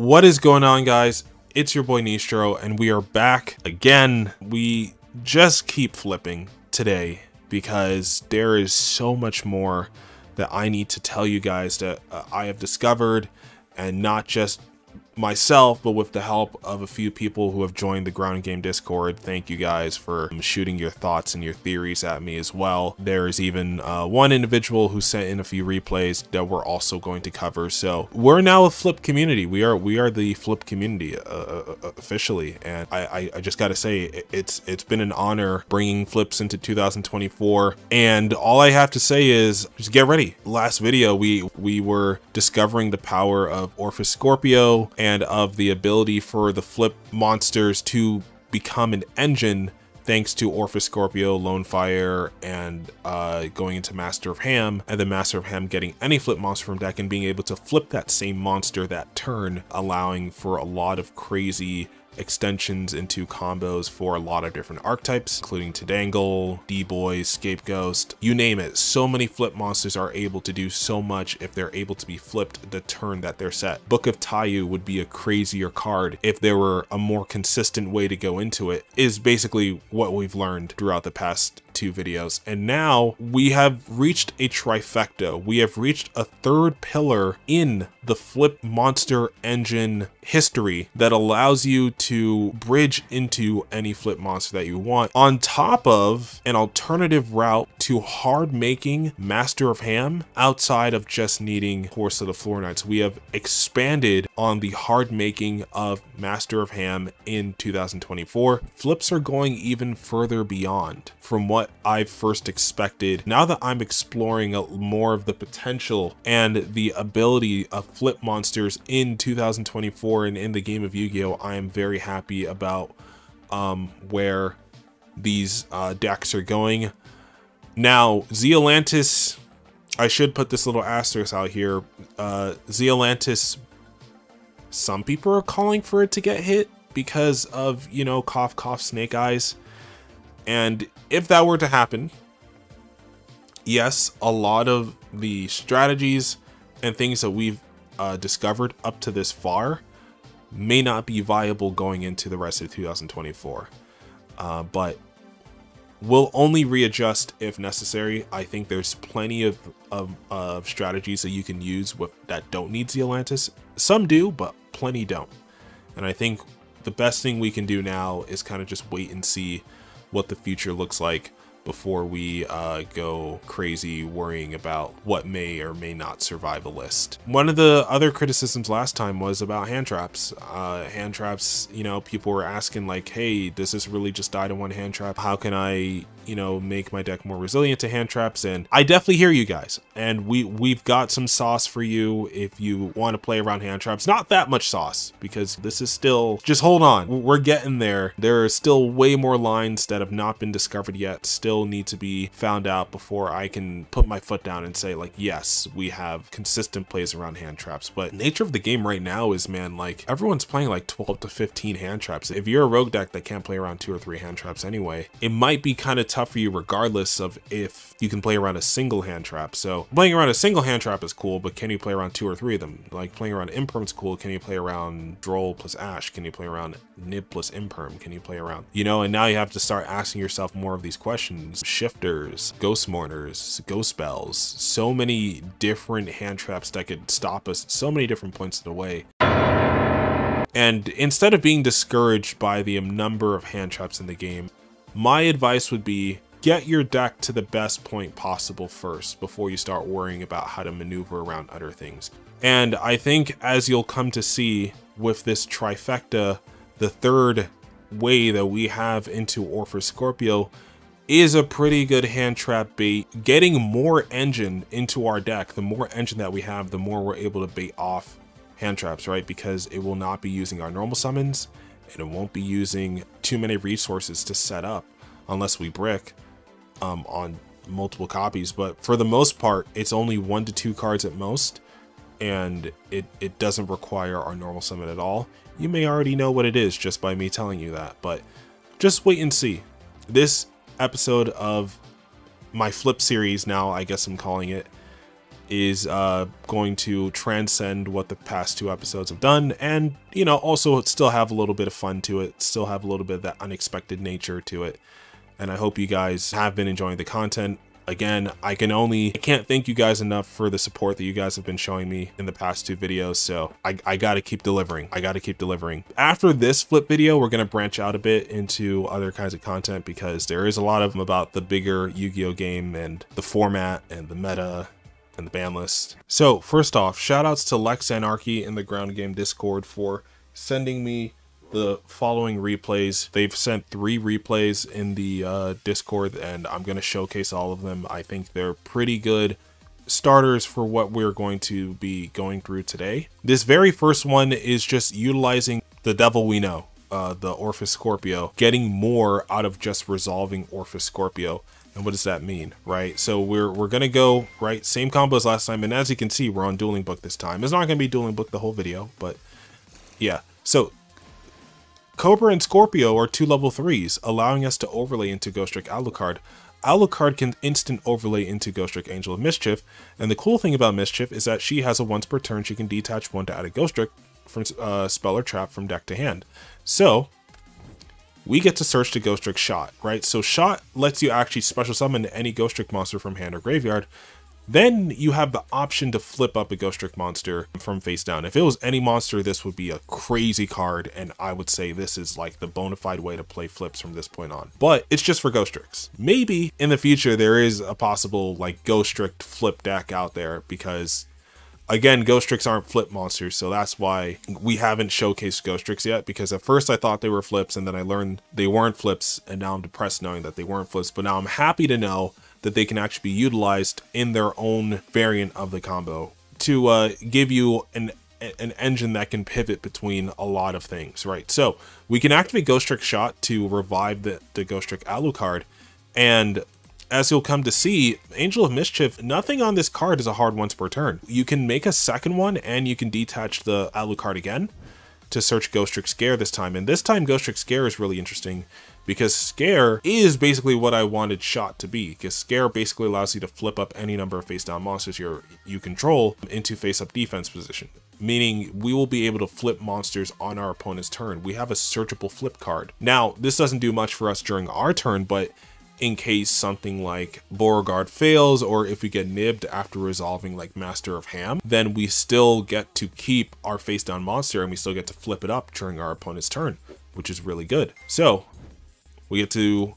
What is going on, guys? It's your boy Nistro, and we are back again. We just keep flipping today because there is so much more that I need to tell you guys that I have discovered, and not just myself, but with the help of a few people who have joined the Ground Game Discord. Thank you guys for shooting your thoughts and your theories at me as well. There is even one individual who sent in a few replays that we're also going to cover. So we're now a Flip community. We are the Flip community officially, and I just gotta say it's been an honor bringing Flips into 2024. And all I have to say is just get ready. Last video we were discovering the power of Orphys Scorpio and of the ability for the Flip monsters to become an engine thanks to Orphys Scorpio, Lone Fire, and going into Master of Ham, and the Master of Ham getting any Flip monster from deck and being able to flip that same monster that turn, allowing for a lot of crazy extensions into combos for a lot of different archetypes, including Tdangle, D-Boy, Scapegoat, you name it. So many Flip monsters are able to do so much if they're able to be flipped the turn that they're set. Book of Taiyou would be a crazier card if there were a more consistent way to go into it, is basically what we've learned throughout the past two videos. And now we have reached a trifecta. We have reached a third pillar in the Flip monster engine history that allows you to bridge into any Flip monster that you want, on top of an alternative route to hard making Master of Ham outside of just needing Horse of the Florinites. We have expanded on the hard making of Master of Ham in 2024. Flips are going even further beyond from what I first expected. Now that I'm exploring more of the potential and the ability of Flip monsters in 2024 and in the game of Yu-Gi-Oh, I am very happy about where these decks are going. Now, Zeolantis, I should put this little asterisk out here. Zeolantis, some people are calling for it to get hit because of, you know, cough cough snake eyes. And if that were to happen, yes, a lot of the strategies and things that we've discovered up to this far may not be viable going into the rest of 2024. But we'll only readjust if necessary. I think there's plenty of strategies that you can use with that don't need Zeolantis. Some do, but plenty don't. And I think the best thing we can do now is kind of just wait and see what the future looks like before we go crazy worrying about what may or may not survive a list. One of the other criticisms last time was about hand traps. Hand traps, you know, people were asking like, hey, does this really just die to one hand trap? How can I, you know, make my deck more resilient to hand traps? And I definitely hear you guys. And we've got some sauce for you if you want to play around hand traps. Not that much sauce, because this is still, just hold on, we're getting there. There are still way more lines that have not been discovered yet, still need to be found out before I can put my foot down and say like, yes, we have consistent plays around hand traps. But nature of the game right now is, man, like everyone's playing like 12 to 15 hand traps. If you're a rogue deck that can't play around 2 or 3 hand traps anyway, it might be kind of tough for you regardless of if you can play around a single hand trap. So playing around a single hand trap is cool, but can you play around 2 or 3 of them? Like playing around Imperm's cool. Can you play around Droll plus Ash? Can you play around Nib plus Imperm? Can you play around, you know? And now you have to start asking yourself more of these questions. Shifters, Ghost Mourners, Ghost Spells, so many different hand traps that could stop us at so many different points of the way. And instead of being discouraged by the number of hand traps in the game, my advice would be get your deck to the best point possible first before you start worrying about how to maneuver around other things. And I think, as you'll come to see with this trifecta, the third way that we have into Orphys Scorpio is a pretty good hand trap bait. Getting more engine into our deck, the more engine that we have, the more we're able to bait off hand traps, right? Because it will not be using our normal summons, and it won't be using too many resources to set up unless we brick on multiple copies. But for the most part, it's only 1 to 2 cards at most, and it doesn't require our normal summon at all. You may already know what it is just by me telling you that, but just wait and see. This episode of my Flip series, now I guess I'm calling it, is going to transcend what the past two episodes have done, and, you know, also still have a little bit of fun to it, still have a little bit of that unexpected nature to it. And I hope you guys have been enjoying the content. Again, I can't thank you guys enough for the support that you guys have been showing me in the past two videos. So I gotta keep delivering. After this flip video, we're gonna branch out a bit into other kinds of content, because there is a lot of them about the bigger Yu-Gi-Oh game and the format and the meta and the ban list. So first off, shout outs to Lex Anarchy in the Ground Game Discord for sending me the following replays. They've sent 3 replays in the Discord, and I'm going to showcase all of them. I think they're pretty good starters for what we're going to be going through today. This very first one is just utilizing the devil we know, the Orphys Scorpio, getting more out of just resolving Orphys Scorpio. And what does that mean, right? So we're gonna go, right, same combo as last time, and as you can see, we're on Dueling Book this time. It's not gonna be Dueling Book the whole video, but yeah. So Cobra and Scorpio are 2 level 3s, allowing us to overlay into Ghostrick Alucard. Alucard can instant overlay into Ghostrick Angel of Mischief, and the cool thing about Mischief is that she has a once per turn she can detach one to add a Ghostrick from spell or trap from deck to hand. So we get to search the Ghostrick Shot, right? So Shot lets you actually special summon any Ghostrick monster from hand or graveyard. Then you have the option to flip up a Ghostrick monster from face down. If it was any monster, this would be a crazy card, and I would say this is like the bona fide way to play flips from this point on. But it's just for Ghostricks. Maybe in the future there is a possible like Ghostrick flip deck out there, because again, Ghostricks aren't flip monsters, so that's why we haven't showcased Ghostricks yet, because at first I thought they were flips, and then I learned they weren't flips, and now I'm depressed knowing that they weren't flips, but now I'm happy to know that they can actually be utilized in their own variant of the combo to give you an engine that can pivot between a lot of things, right? So we can activate Ghostrick Shot to revive the Ghostrick Alucard, and as you'll come to see, Angel of Mischief, nothing on this card is a hard once per turn. You can make a second one, and you can detach the Alucard again to search Ghostrick Scare this time. And this time Ghostrick Scare is really interesting, because Scare is basically what I wanted Shot to be, because Scare basically allows you to flip up any number of face down monsters you control into face up defense position, meaning we will be able to flip monsters on our opponent's turn. We have a searchable flip card. Now, this doesn't do much for us during our turn, but in case something like Beauregard fails, or if we get nibbed after resolving like Master of Ham, then we still get to keep our face down monster, and we still get to flip it up during our opponent's turn, which is really good. So we get to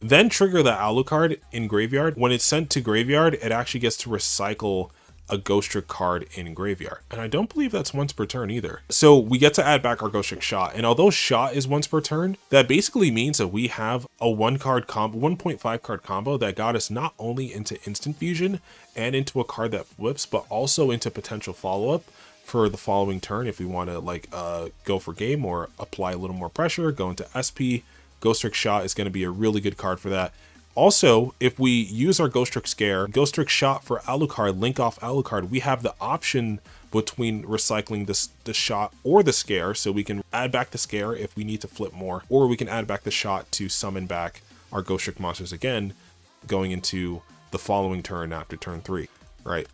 then trigger the Alucard in graveyard. When it's sent to graveyard, it actually gets to recycle a Ghostrick card in graveyard, and I don't believe that's once per turn either. So we get to add back our Ghostrick Shot, and although Shot is once per turn, that basically means that we have a 1.5 card combo that got us not only into instant fusion and into a card that flips, but also into potential follow-up for the following turn if we want to like go for game or apply a little more pressure, go into SP. Ghostrick Shot is going to be a really good card for that. Also, if we use our Ghostrick Scare, Ghostrick Shot for Alucard, link off Alucard, we have the option between recycling the Shot or the Scare, so we can add back the Scare if we need to flip more, or we can add back the Shot to summon back our Ghostrick monsters again, going into the following turn after turn 3, right?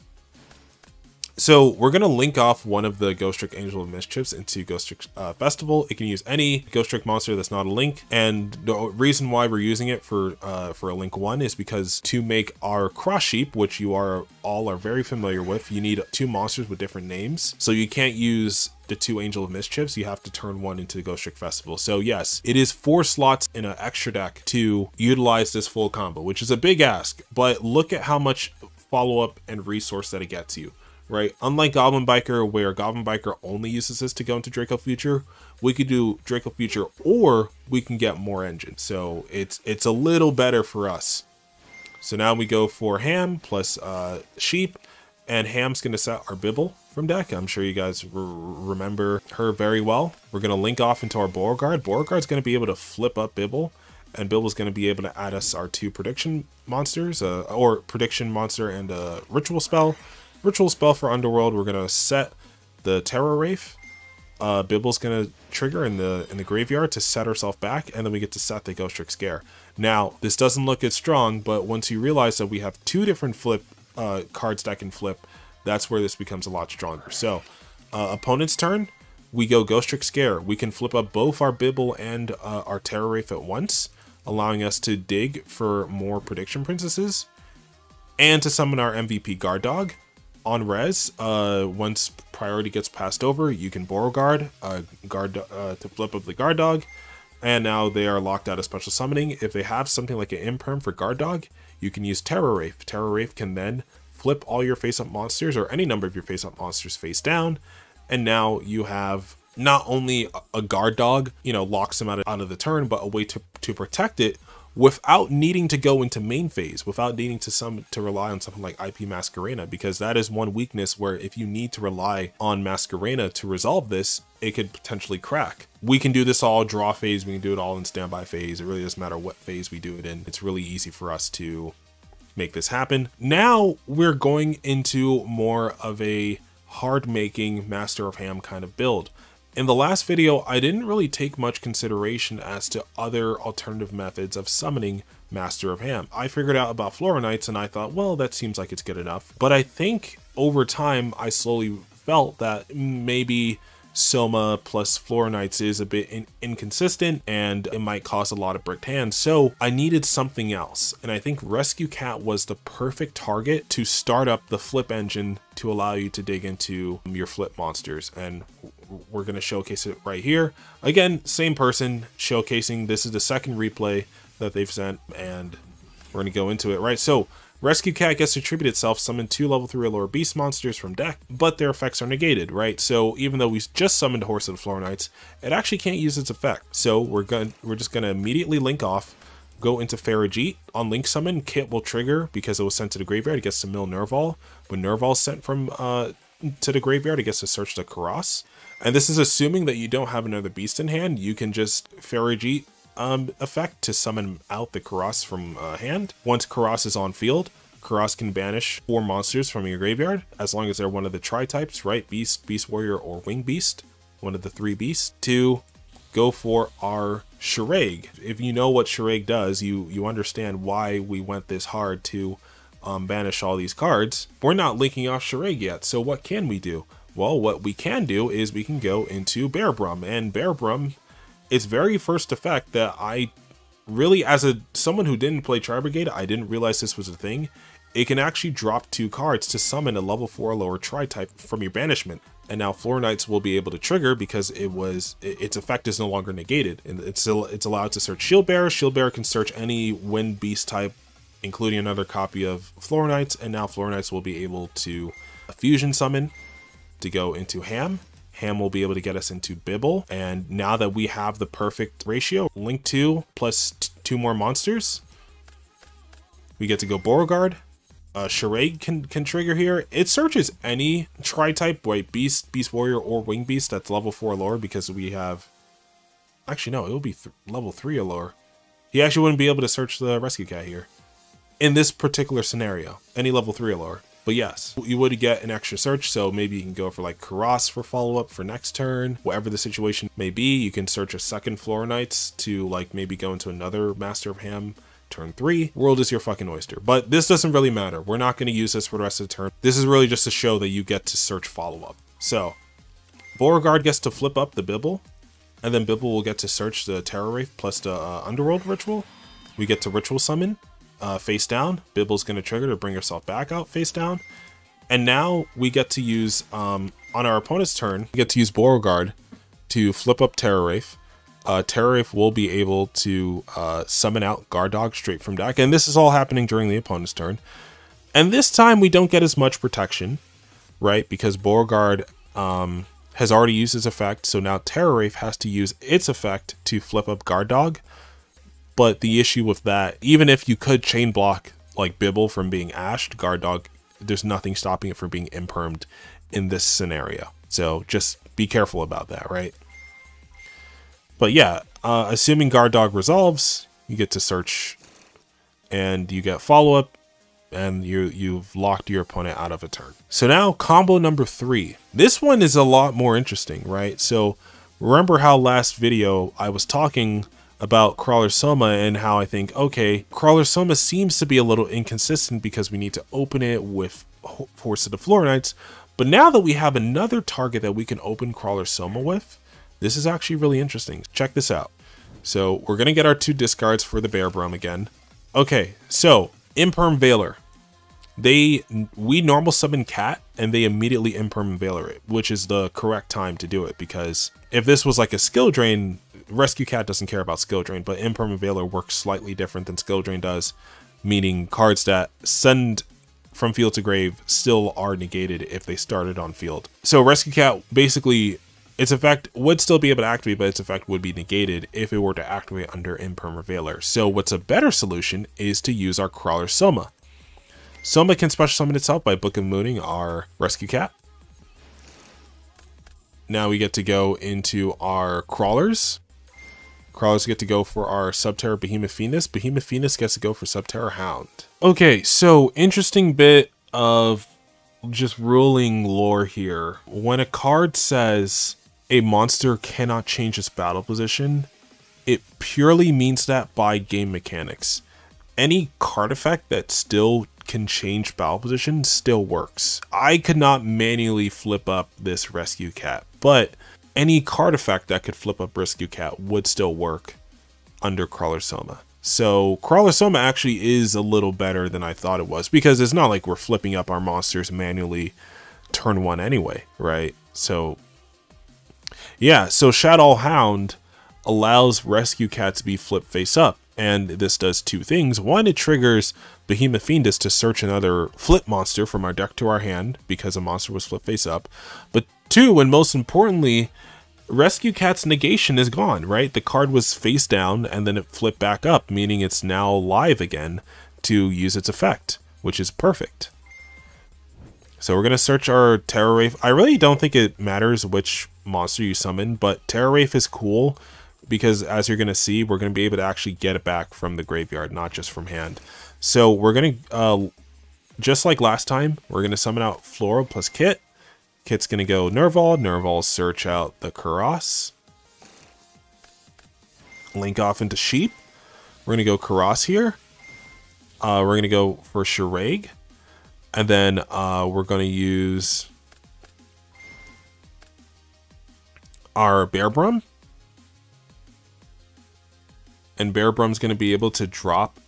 So we're going to link off one of the Ghostrick Angel of Mischiefs into Ghostrick Festival. It can use any Ghostrick monster that's not a link. And the reason why we're using it for a link 1 is because to make our Cross Sheep, which you all are very familiar with, you need 2 monsters with different names. So you can't use the 2 Angel of Mischiefs, you have to turn 1 into the Ghostrick Festival. So yes, it is 4 slots in an extra deck to utilize this full combo, which is a big ask, but look at how much follow-up and resource that it gets you. Right, unlike Goblin Biker, where Goblin Biker only uses this to go into Draco Future, we could do Draco Future, or we can get more engines. So it's a little better for us. So now we go for Ham plus Sheep, and Ham's gonna set our Bibble from deck. I'm sure you guys remember her very well. We're gonna link off into our Beauregard. Beauregard's gonna be able to flip up Bibble, and Bibble's gonna be able to add us our 2 prediction monsters, or prediction monster and a ritual spell. Ritual spell for Underworld, we're gonna set the Terror Wraith. Bibble's gonna trigger in the graveyard to set herself back, and then we get to set the Ghostrick Scare. Now, this doesn't look as strong, but once you realize that we have 2 different flip cards that can flip, that's where this becomes a lot stronger. So opponent's turn, we go Ghostrick Scare. We can flip up both our Bibble and our Terror Wraith at once, allowing us to dig for more Prediction Princesses and to summon our MVP Guard Dog. On res, once priority gets passed over, you can Beauregard to flip up the Guard Dog, and now they are locked out of special summoning. If they have something like an imperm for Guard Dog, you can use Terror Wraith. Terror Wraith can then flip all your face-up monsters, or any number of your face-up monsters, face down, and now you have not only a Guard Dog, you know, locks them out of the turn, but a way to protect it without needing to go into main phase, without needing to rely on something like IP Mascarena, because that is one weakness where if you need to rely on Mascarena to resolve this, it could potentially crack. We can do this all draw phase, we can do it all in standby phase, it really doesn't matter what phase we do it in. It's really easy for us to make this happen. Now we're going into more of a hard making Master of Ham kind of build. In the last video, I didn't really take much consideration as to other alternative methods of summoning Master of Ham. I figured out about Florinites and I thought, well, that seems like it's good enough. But I think over time, I slowly felt that maybe Soma plus Florinites is a bit inconsistent and it might cost a lot of bricked hands. So I needed something else. And I think Rescue Cat was the perfect target to start up the flip engine to allow you to dig into your flip monsters. And we're going to showcase it right here. Again, same person showcasing. This is the second replay that they've sent and we're going to go into it, right? So Rescue Cat gets to attribute itself, summon 2 level 3 or lower beast monsters from deck, but their effects are negated, right? So even though we just summoned Horse of the Florinites, it actually can't use its effect. So we're just gonna immediately link off, go into Farajit. On link summon, Kit will trigger because it was sent to the graveyard. It gets to mill Nerval. When Nerval's sent from to the graveyard, it gets to search the Kerass. And this is assuming that you don't have another beast in hand. You can just Farajit effect to summon out the Kerass from hand. Once Kerass is on field, Kerass can banish 4 monsters from your graveyard as long as they're one of the tri-types, right? Beast, Beast Warrior, or Wing Beast, one of the 3 beasts. 2, go for our Shuraig. If you know what Shuraig does, you understand why we went this hard to banish all these cards. We're not linking off Shuraig yet, so what can we do? Well, what we can do is we can go into Bearbrumm, and Bearbrumm, its very first effect that I really, as someone who didn't play Tri-Brigade, I didn't realize this was a thing. It can actually drop 2 cards to summon a level 4 or lower tri-type from your banishment. And now Florinites will be able to trigger because its effect is no longer negated. And it's allowed to search Shield Bearer. Shield Bearer can search any wind beast type, including another copy of Florinites. And now Florinites will be able to fusion summon to go into Ham. Ham will be able to get us into Bibble. And now that we have the perfect ratio, link 2 plus 2 more monsters, we get to go Beauregard. Shuraig can trigger here. It searches any tri-type, right? Beast, Beast Warrior, or Wing Beast that's level 4 or lower, because we have... Actually, no, it'll be level 3 or lower. He actually wouldn't be able to search the Rescue Cat here in this particular scenario. Any level 3 or lower. But yes, you would get an extra search, so maybe you can go for like Kerass for follow-up for next turn. Whatever the situation may be, you can search a second Florinites to like maybe go into another Master of Ham turn 3. World is your fucking oyster. But this doesn't really matter. We're not going to use this for the rest of the turn. This is really just to show that you get to search follow-up. So, Beauregard gets to flip up the Bibble, and then Bibble will get to search the Terror Wraith plus the Underworld Ritual. We get to Ritual Summon. Face down, Bibble's gonna trigger to bring herself back out face down, and now we get to use on our opponent's turn, we get to use Beauregard to flip up Terror Wraith. Terror Wraith will be able to summon out Guard Dog straight from deck, and this is all happening during the opponent's turn. And this time we don't get as much protection, right? Because Beauregard has already used his effect, so now Terror Wraith has to use its effect to flip up Guard Dog. But the issue with that, even if you could chain block like Bibble from being ashed, Guard Dog, there's nothing stopping it from being impermed in this scenario. So just be careful about that, right? But yeah, assuming Guard Dog resolves, you get to search and you get follow-up and you've locked your opponent out of a turn. So now combo number 3. This one is a lot more interesting, right? So remember how last video I was talking about Krawler Soma and how I think, okay, Krawler Soma seems to be a little inconsistent because we need to open it with Force of the Florinites. But now that we have another target that we can open Krawler Soma with, this is actually really interesting. Check this out. So we're going to get our two discards for the Bearbrumm again. Okay, so Imperm Veiler. We normal summon Cat and they immediately Imperm Veiler it, which is the correct time to do it, because if this was like a skill drain, Rescue Cat doesn't care about skill drain, but Imperm Veiler works slightly different than skill drain does, meaning cards that send from field to grave still are negated if they started on field. So Rescue Cat, basically its effect would still be able to activate, but its effect would be negated if it were to activate under Imperm Veiler. So what's a better solution is to use our Krawler Soma. Soma can special summon itself by Book of Mooning our Rescue Cat. Now we get to go into our Crawlers. Crawlers get to go for our Subterra Behemoth Phoenix. Behemoth Phoenix gets to go for Subterra Hound. Okay, so interesting bit of just ruling lore here. When a card says a monster cannot change its battle position, it purely means that by game mechanics. Any card effect that still can change battle position still works. I could not manually flip up this Rescue Cat, but any card effect that could flip up Rescue Cat would still work under Krawler Soma. So Krawler Soma actually is a little better than I thought it was, because it's not like we're flipping up our monsters manually turn one anyway, right? So yeah, so Shadow Hound allows Rescue Cat to be flipped face up, and this does two things. One, it triggers Behemoth Fiendus to search another flip monster from our deck to our hand, because a monster was flipped face up. But two, and most importantly, Rescue Cat's negation is gone, right? The card was face down and then it flipped back up, meaning it's now live again to use its effect, which is perfect. So we're going to search our Terror Wraith. I really don't think it matters which monster you summon, but Terror Wraith is cool because, as you're going to see, we're going to be able to actually get it back from the graveyard, not just from hand. So we're going to, just like last time, we're going to summon out Flora plus Kit. Kit's going to go Nerval. Nerval search out the Kerass. Link off into Sheep. We're going to go Kerass here. We're going to go for Shuraig. And then we're going to use our Bearbrumm. And Bearbrumm's going to be able to drop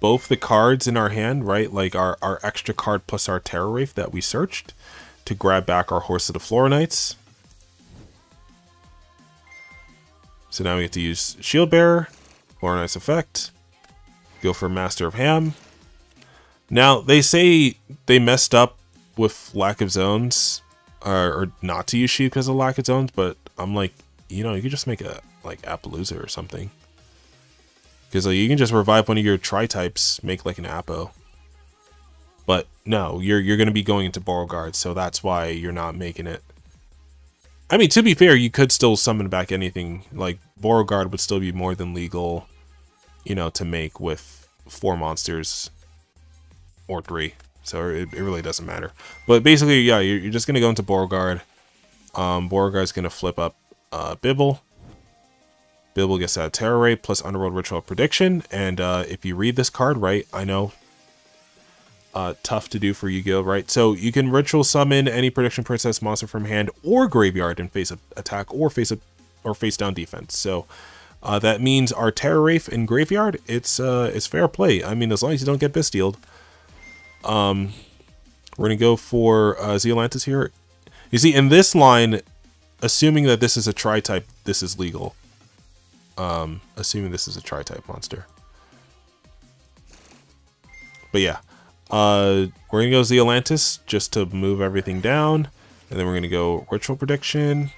both the cards in our hand, right? Like our extra card plus our Terror Wraith that we searched, to grab back our Horse of the Florinites. So now we get to use Shield Bearer, Florinites effect, go for Master of Ham. Now they say they messed up with lack of zones, or not to use Sheep because of lack of zones, but I'm like, you know, you could just make a like Appalooza or something. Because like, you can just revive one of your tri-types, make like an Appo. But no, you're going to be going into Beauregard, so that's why you're not making it. I mean, to be fair, you could still summon back anything. Like, Beauregard would still be more than legal, you know, to make with 4 monsters or 3. So it really doesn't matter. But basically, yeah, you're just going to go into Beauregard. Beauregard's going to flip up Bibble. Bibble gets out of Terror Raid plus Underworld Ritual Prediction. And if you read this card right, I know... tough to do for Yu-Gi-Oh, right? So you can ritual summon any prediction princess monster from hand or graveyard and face up attack or face down defense. So that means our Terror Wraith in graveyard, it's fair play. I mean, as long as you don't get bestialed. We're gonna go for Zeolantis here. You see, in this line, assuming that this is a tri-type, this is legal. Assuming this is a tri-type monster. But yeah. We're gonna go Zeolantis just to move everything down, and then we're gonna go Ritual Prediction.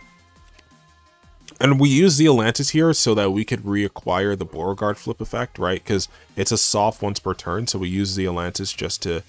And we use Zeolantis here so that we could reacquire the Beauregard flip effect, right? Because it's a soft once per turn, so we use Zeolantis just to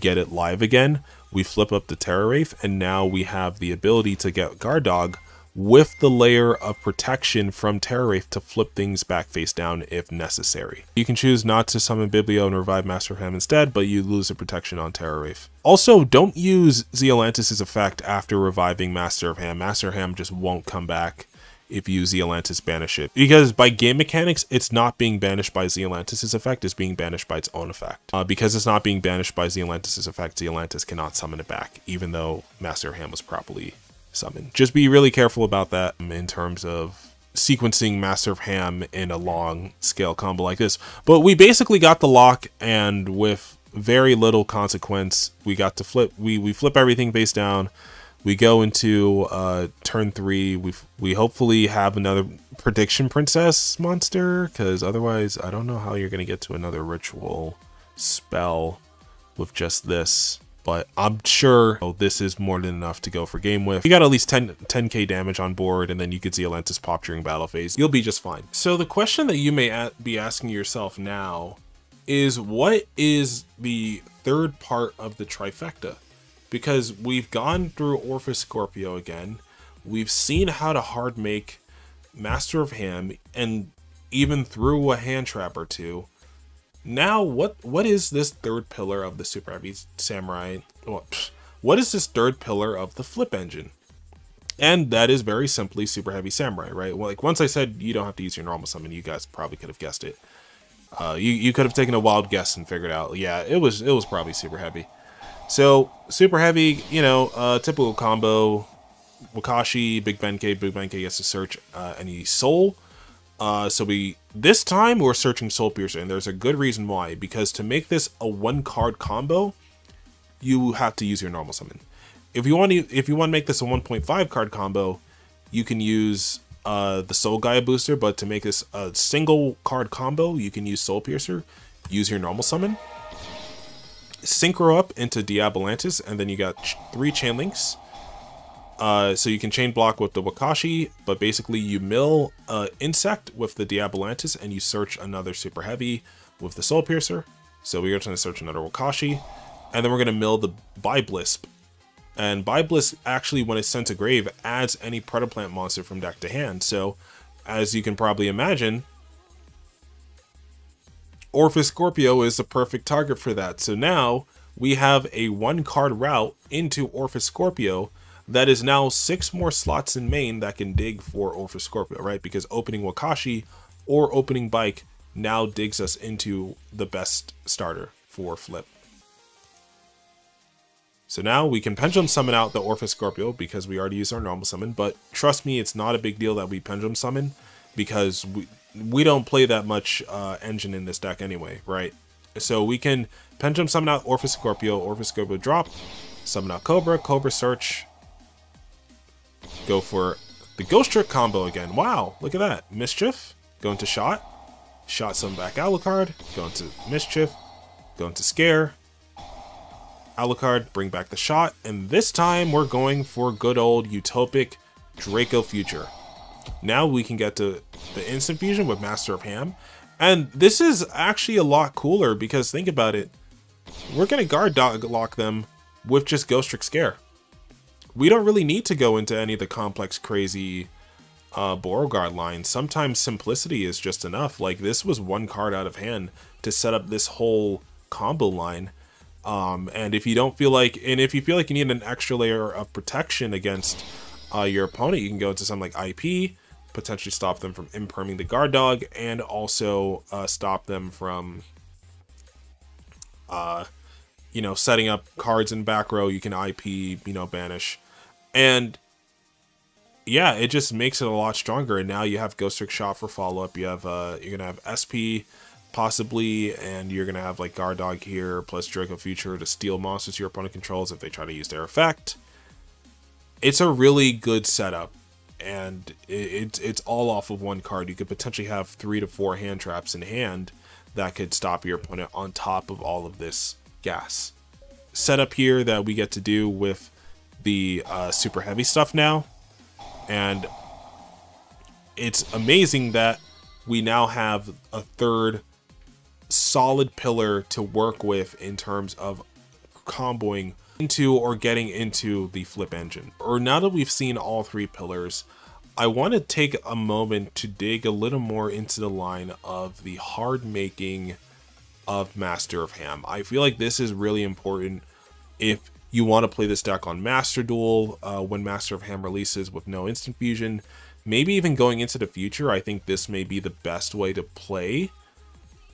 get it live again. We flip up the Terror Wraith, and now we have the ability to get Guard Dog with the layer of protection from Terror Wraith to flip things back face down if necessary. You can choose not to summon Biblio and revive Master of Ham instead, but you lose the protection on Terror Wraith. Also, don't use Zeolantis' effect after reviving Master of Ham. Master of Ham just won't come back if you Zeolantis banish it. Because by game mechanics, it's not being banished by Zeolantis' effect, it's being banished by its own effect. Because it's not being banished by Zeolantis' effect, Zeolantis cannot summon it back, even though Master of Ham was properly summoned. Just be really careful about that in terms of sequencing Master of Ham in a long scale combo like this. But we basically got the lock, and with very little consequence, we got to flip. We flip everything face down. We go into turn three. We hopefully have another prediction princess monster, because otherwise I don't know how you're gonna get to another ritual spell with just this. But I'm sure this is more than enough to go for game with. You got at least 10k damage on board, and then you could Zeolantis pop during battle phase. You'll be just fine. So the question that you may be asking yourself now is, what is the third part of the trifecta? Because we've gone through Orphys Scorpio again. We've seen how to hard make Master of Ham, and even through a hand trap or two. Now, what is this third pillar of the Super Heavy Samurai? What is this third pillar of the flip engine? And that is very simply Super Heavy Samurai, right? Well, like once I said, you don't have to use your normal summon. You guys probably could have guessed it. You could have taken a wild guess and figured out. Yeah, it was probably Super Heavy. So Super Heavy, you know, typical combo. Wakashi, Big Ben K gets to search any soul. So this time we're searching Soul Piercer, and there's a good reason why, because to make this a one-card combo, you have to use your normal summon. If you want to make this a 1.5 card combo, you can use the Soul Gaia booster, but to make this a single card combo, you can use Soul Piercer, use your normal summon, synchro up into Diabolantis, and then you got three chain links. So you can chain block with the Wakashi, but basically you mill Insect with the Diabolantis, and you search another Super Heavy with the Soul Piercer. So we are trying to search another Wakashi, and then we're going to mill the Biblisp. And Biblisp actually, when it's sent to grave, adds any Protoplant monster from deck to hand. So as you can probably imagine, Orphys Scorpio is the perfect target for that. So now we have a one-card route into Orphys Scorpio. That is now 6 more slots in main that can dig for Orphys Scorpio, right? Because opening Wakashi or opening Bike now digs us into the best starter for Flip. So now we can Pendulum Summon out the Orphys Scorpio because we already used our normal summon, but trust me, it's not a big deal that we Pendulum Summon, because we don't play that much engine in this deck anyway, right? So we can Pendulum Summon out Orphys Scorpio drop, summon out Cobra, Cobra search, go for the Ghostrick combo again. Wow, look at that. Mischief, go into Shot. Shot summon back Alucard, go into Mischief, go into Scare. Alucard, bring back the Shot. And this time we're going for good old Utopic Draco Future. Now we can get to the instant fusion with Master of Ham. And this is actually a lot cooler because think about it. We're going to Guard Dog lock them with just Ghostrick Scare. We don't really need to go into any of the complex, crazy Beauregard lines. Sometimes simplicity is just enough. Like, this was one card out of hand to set up this whole combo line. And if you don't feel like, and if you feel like you need an extra layer of protection against your opponent, you can go into something like IP, potentially stop them from imperming the Guard Dog, and also stop them from you know, setting up cards in back row. You can IP, you know, banish. And yeah, it just makes it a lot stronger. And now you have Ghostrick Shot for follow-up. You have you're gonna have SP possibly, and you're gonna have like Guard Dog here plus Draco Future to steal monsters your opponent controls if they try to use their effect. It's a really good setup, and it's all off of one card. You could potentially have 3 to 4 hand traps in hand that could stop your opponent on top of all of this gas setup here that we get to do with the Super Heavy stuff now. And it's amazing that we now have a third solid pillar to work with in terms of comboing into or getting into the flip engine. Or now that we've seen all 3 pillars, I want to take a moment to dig a little more into the line of the hard making of Master of Ham. I feel like this is really important if you want to play this deck on Master Duel when Master of Ham releases with no instant fusion. maybe even going into the future, I think this may be the best way to play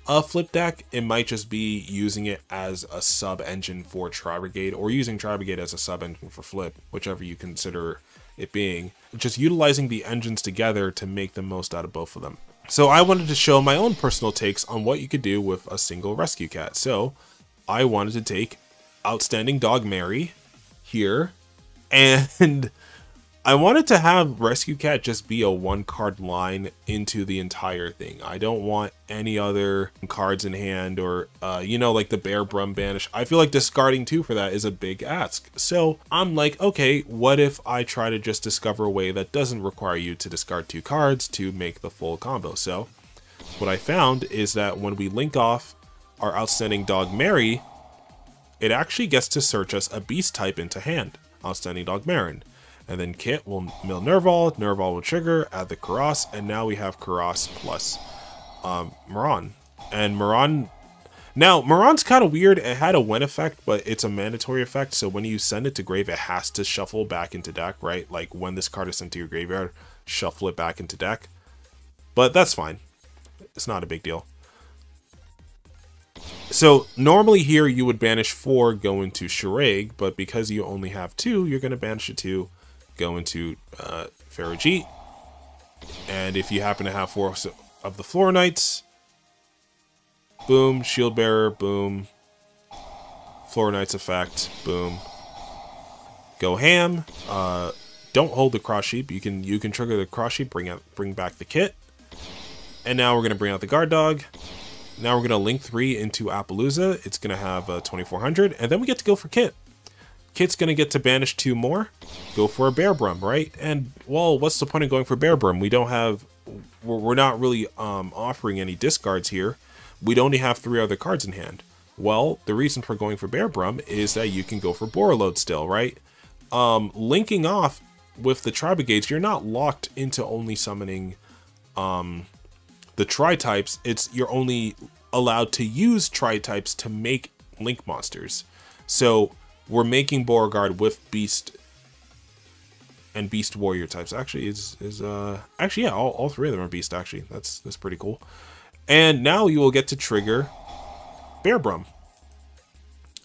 a flip deck. It might just be using it as a sub-engine for Tri-Brigade, or using Tri-Brigade as a sub-engine for flip, whichever you consider it being. Just utilizing the engines together to make the most out of both of them. So I wanted to show my own personal takes on what you could do with a single Rescue Cat. So I wanted to take Outstanding Dog Mary here, and I wanted to have Rescue Cat just be a one card line into the entire thing. I don't want any other cards in hand, or you know, like the Bearbrumm Banish. I feel like discarding two for that is a big ask. So I'm like, okay, what if I try to just discover a way that doesn't require you to discard two cards to make the full combo? So what I found is that when we link off our Outstanding Dog Mary, it actually gets to search us a beast type into hand, Outstanding Dog Marin. And then Kit will mill Nerval, Nerval will trigger, add the Kerass, and now we have Kerass plus Moran. And Moran, now Moran's kind of weird. It had a win effect, but it's a mandatory effect. So when you send it to grave, it has to shuffle back into deck, right? Like when this card is sent to your graveyard, shuffle it back into deck. But that's fine. It's not a big deal. So normally here you would banish four, go into Shuraig, but because you only have two, you're going to banish a two, go into Ferrogeat, and if you happen to have four of the Florinites, boom, Shield Bearer, boom, Florinites effect, boom, go ham. Don't hold the Cross Sheep. You can trigger the Cross Sheep, bring back the Kit, and now we're gonna bring out the Guard Dog. Now we're gonna link three into Appalooza. It's gonna have 2400, and then we get to go for Kit. Kit's gonna get to banish two more, go for a Bearbrumm, right? And well, what's the point of going for Bearbrumm? We don't have, we're not really offering any discards here. We'd only have three other cards in hand. Well, the reason for going for Bearbrumm is that you can go for Borreload still, right? Linking off with the Tri-Brigades, you're not locked into only summoning the Tri-types. It's you're only allowed to use Tri-types to make link monsters. So we're making Beauregard with Beast and Beast Warrior types. Actually, yeah, all three of them are Beast. Actually, that's pretty cool. And now you will get to trigger Bearbrumm,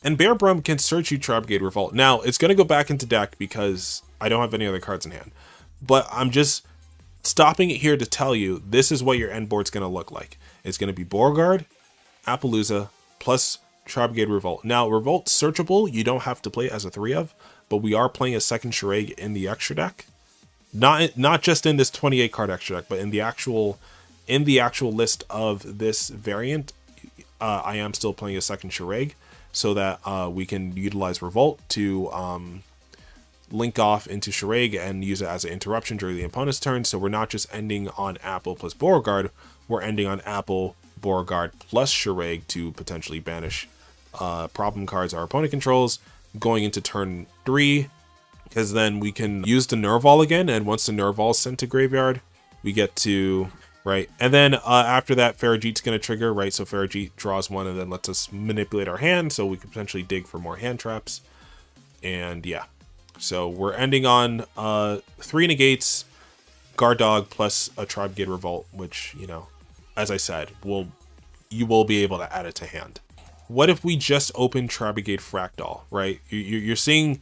and Bearbrumm can search you Tri-Brigade Revolt. Now it's gonna go back into deck because I don't have any other cards in hand. But I'm just stopping it here to tell you this is what your end board's gonna look like. It's gonna be Beauregard, Appalooza, plus Tri-Brigade Revolt. Now, Revolt searchable, you don't have to play as a 3 of, but we are playing a second Shuraig in the extra deck. Not just in this 28 card extra deck, but in the actual list of this variant, I am still playing a second Shuraig so that we can utilize Revolt to link off into Shuraig and use it as an interruption during the opponent's turn. So we're not just ending on Apple plus Beauregard, we're ending on Apple, Beauregard plus Shuraig to potentially banish problem cards our opponent controls going into turn three, because then we can use the Nerval again, and once the Nerval is sent to graveyard, we get to, right, and then after that Ferrogeat's gonna trigger, right? So Ferrogeat draws one and then lets us manipulate our hand, so we could potentially dig for more hand traps. And yeah, so we're ending on three negates, Guard Dog plus a Tri-Brigade Revolt, which, you know, as I said, you will be able to add it to hand. What if we just open Tri-Brigade Fractal, right? You're seeing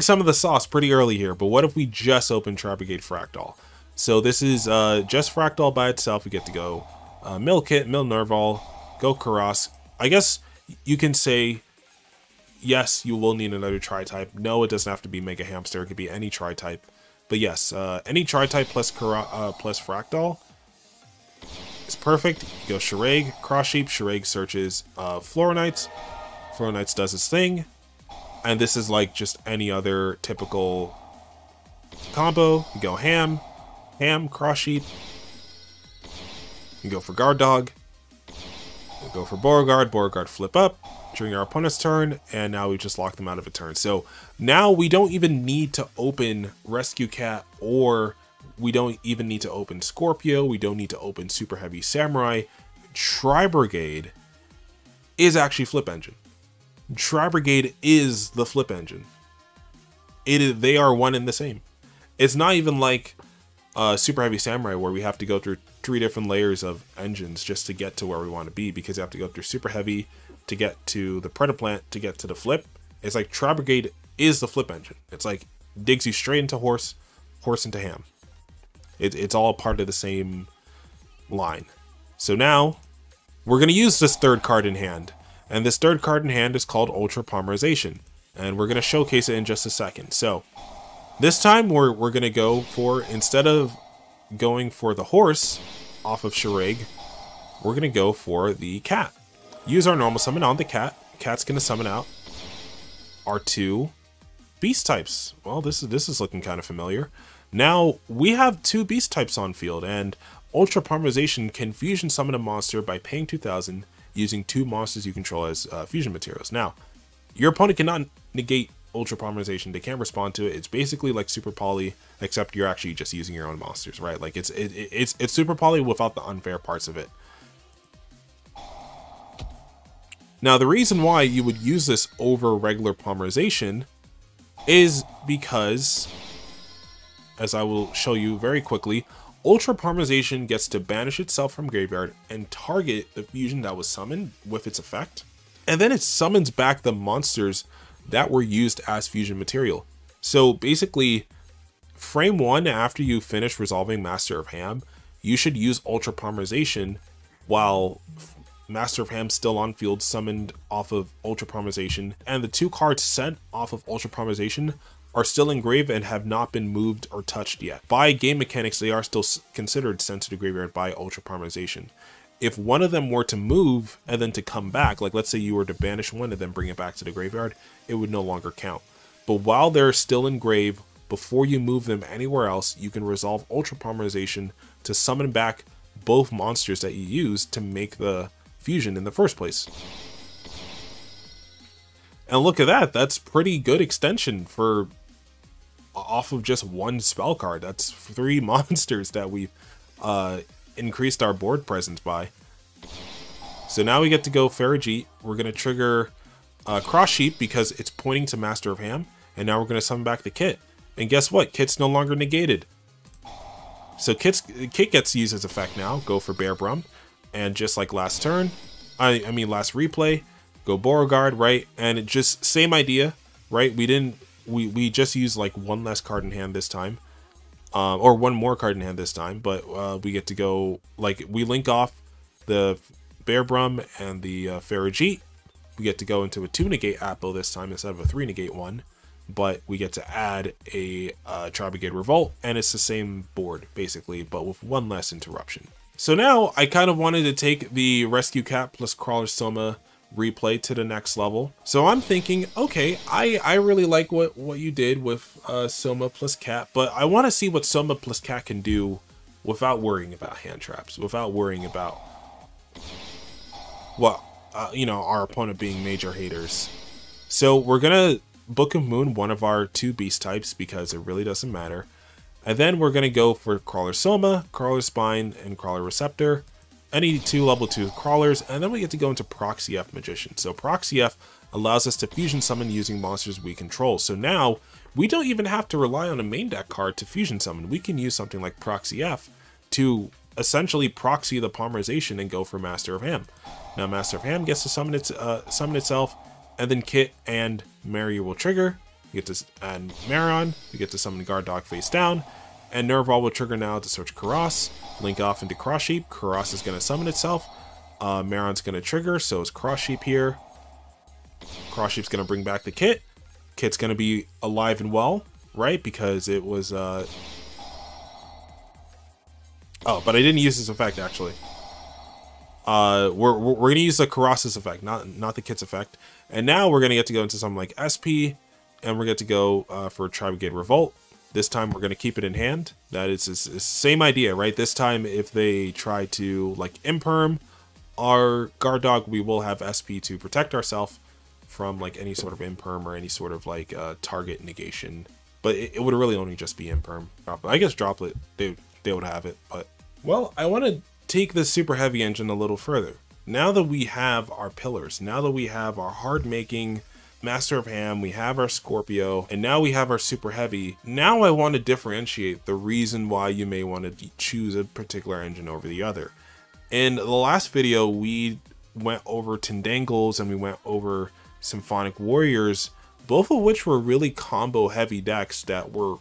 some of the sauce pretty early here, but what if we just open Tri-Brigade Fractal? So this is just Fractal by itself. We get to go mill Kit, mill Nerval, go Kerass. I guess you can say, yes, you will need another Tri-type. No, it doesn't have to be Mega Hamster. It could be any Tri-type. But yes, any Tri-type plus Kerass, plus Fractal, it's perfect. You go Shuraig, Cross Sheep, Shuraig searches Florinites. Florinites does its thing. And this is like just any other typical combo. You go ham, ham, Cross Sheep. You go for Guard Dog. You go for Beauregard, Beauregard flip up during our opponent's turn, and now we just locked them out of a turn. So now we don't even need to open Rescue Cat, or we don't even need to open Scorpio. We don't need to open Super Heavy Samurai. Tri-Brigade is actually flip engine. Tri-Brigade is the flip engine. They are one and the same. It's not even like Super Heavy Samurai, where we have to go through 3 different layers of engines just to get to where we want to be, because you have to go through Super Heavy to get to the Predator Plant to get to the Flip. It's like Tri-Brigade is the Flip engine. It's like digs you straight into Horse, Horse into Ham. It's all part of the same line. So now we're going to use this 3rd card in hand, and this 3rd card in hand is called Ultra Polymerization, and we're going to showcase it in just a second. So this time we're going to go for, instead of going for the horse off of Shuraig, we're going to go for the cat. Use our normal summon on the cat. Cat's going to summon out our 2 beast types. Well, this is looking kind of familiar. Now we have 2 beast types on field, and Ultra Polymerization can fusion summon a monster by paying 2,000 using 2 monsters you control as fusion materials. Now, your opponent cannot negate Ultra Polymerization; they can't respond to it. It's basically like Super Poly, except you're actually just using your own monsters, right? Like it's Super Poly without the unfair parts of it. Now, the reason why you would use this over regular Polymerization is because, as I will show you very quickly, Ultra Polymerization gets to banish itself from graveyard and target the fusion that was summoned with its effect, and then it summons back the monsters that were used as fusion material. So basically, frame 1, after you finish resolving Master of Ham, you should use Ultra Polymerization while Master of Ham still on field, summoned off of Ultra Polymerization, and the 2 cards sent off of Ultra Polymerization are still engraved and have not been moved or touched yet. By game mechanics, they are still considered sent to the graveyard by Ultra Polymerization. If one of them were to move and then to come back, like let's say you were to banish one and then bring it back to the graveyard, it would no longer count. But while they're still engraved, before you move them anywhere else, you can resolve Ultra Polymerization to summon back both monsters that you used to make the fusion in the first place. And look at that, that's pretty good extension for off of just 1 spell card. That's 3 monsters that we've increased our board presence by. So now we get to go Farragut. We're going to trigger Cross Sheep because it's pointing to Master of Ham, and now we're going to summon back the Kit. And guess what? Kit's no longer negated. So Kit gets used as effect now. Go for Bearbrumm, and just like last turn, I mean last replay, go Beauregard, right? And it just same idea, right? We just used like 1 less card in hand this time, or 1 more card in hand this time, but we get to go, like, we link off the Bearbrumm and the Farragut. We get to go into a 2 negate Apple this time instead of a 3 negate one, but we get to add a Tri-Brigade Revolt, and it's the same board basically, but with 1 less interruption. So now I kind of wanted to take the Rescue Cat plus Krawler Soma replay to the next level. So I'm thinking, okay, I really like what you did with Soma plus Cat, but I want to see what Soma plus Cat can do without worrying about hand traps, without worrying about what you know, our opponent being major haters. So we're gonna Book of Moon one of our 2 beast types because it really doesn't matter, and then we're gonna go for Krawler Soma, Krawler Spine, and Krawler Receptor. Any 2 level 2 crawlers, and then we get to go into Proxy F Magician. So Proxy F allows us to fusion summon using monsters we control. So now we don't even have to rely on a main deck card to fusion summon. We can use something like Proxy F to essentially proxy the Polymerization and go for Master of Ham. Now Master of Ham gets to summon itself, and then Kit and Mary will trigger. You get to and Maron, you get to summon Guard Dog face down. And Nerval will trigger now to search Kerass, link off into Cross Sheep. Kerass is going to summon itself. Maron's going to trigger, so is Cross Sheep here. Cross Sheep's going to bring back the Kit. Kit's going to be alive and well, right? Because it was... Oh, but I didn't use this effect, actually. We're going to use the Kerass's effect, not the Kit's effect. And now we're going to get to go into something like SP, and we're going to go for Tri-Brigade Revolt. This time we're going to keep it in hand. That is the same idea, right? This time if they try to like imperm our Guard Dog, we will have SP to protect ourselves from like any sort of imperm or any sort of like target negation. But it would really only just be imperm. I guess Droplet, they would have it. But well, I want to take the Super Heavy engine a little further. Now that we have our pillars, now that we have our hard making Master of Ham, we have our Scorpio, and now we have our Super Heavy. Now I want to differentiate the reason why you may want to choose a particular engine over the other. In the last video, we went over Tendangles and we went over Symphonic Warriors, both of which were really combo heavy decks that were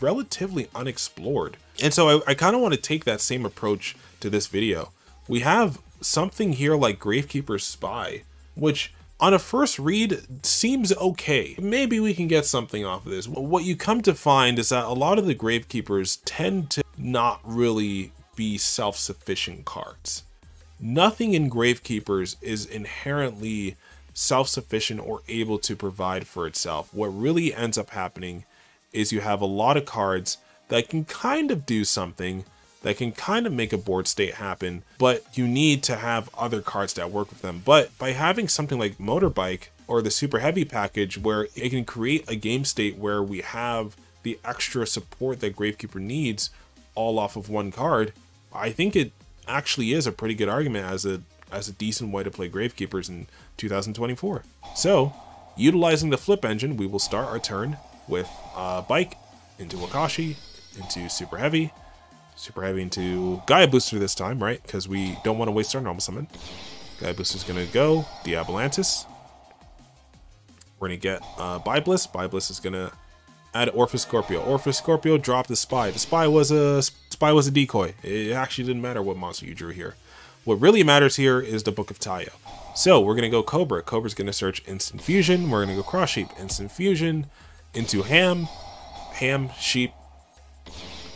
relatively unexplored. And so I kind of want to take that same approach to this video. We have something here like Gravekeeper's Spy, which on a first read seems okay. Maybe we can get something off of this. What you come to find is that a lot of the Gravekeepers tend to not really be self-sufficient cards. Nothing in Gravekeepers is inherently self-sufficient or able to provide for itself. What really ends up happening is you have a lot of cards that can kind of do something, that can kind of make a board state happen, but you need to have other cards that work with them. But by having something like Motorbike or the Super Heavy package, where it can create a game state where we have the extra support that Gravekeeper needs all off of one card, I think it actually is a pretty good argument as a decent way to play Gravekeepers in 2024. So, utilizing the flip engine, we will start our turn with Bike into Wakashi, into Super Heavy into Gaia Booster this time, right? Because we don't want to waste our normal summon. Gaia Booster's gonna go Zeolantis. We're gonna get Biblis. Biblis is gonna add Orphys Scorpio. Orphys Scorpio dropped the Spy. The Spy was a decoy. It actually didn't matter what monster you drew here. What really matters here is the Book of Taiyou. So we're gonna go Cobra. Cobra's gonna search Instant Fusion. We're gonna go Cross Sheep. Instant Fusion into Ham. Ham, Sheep.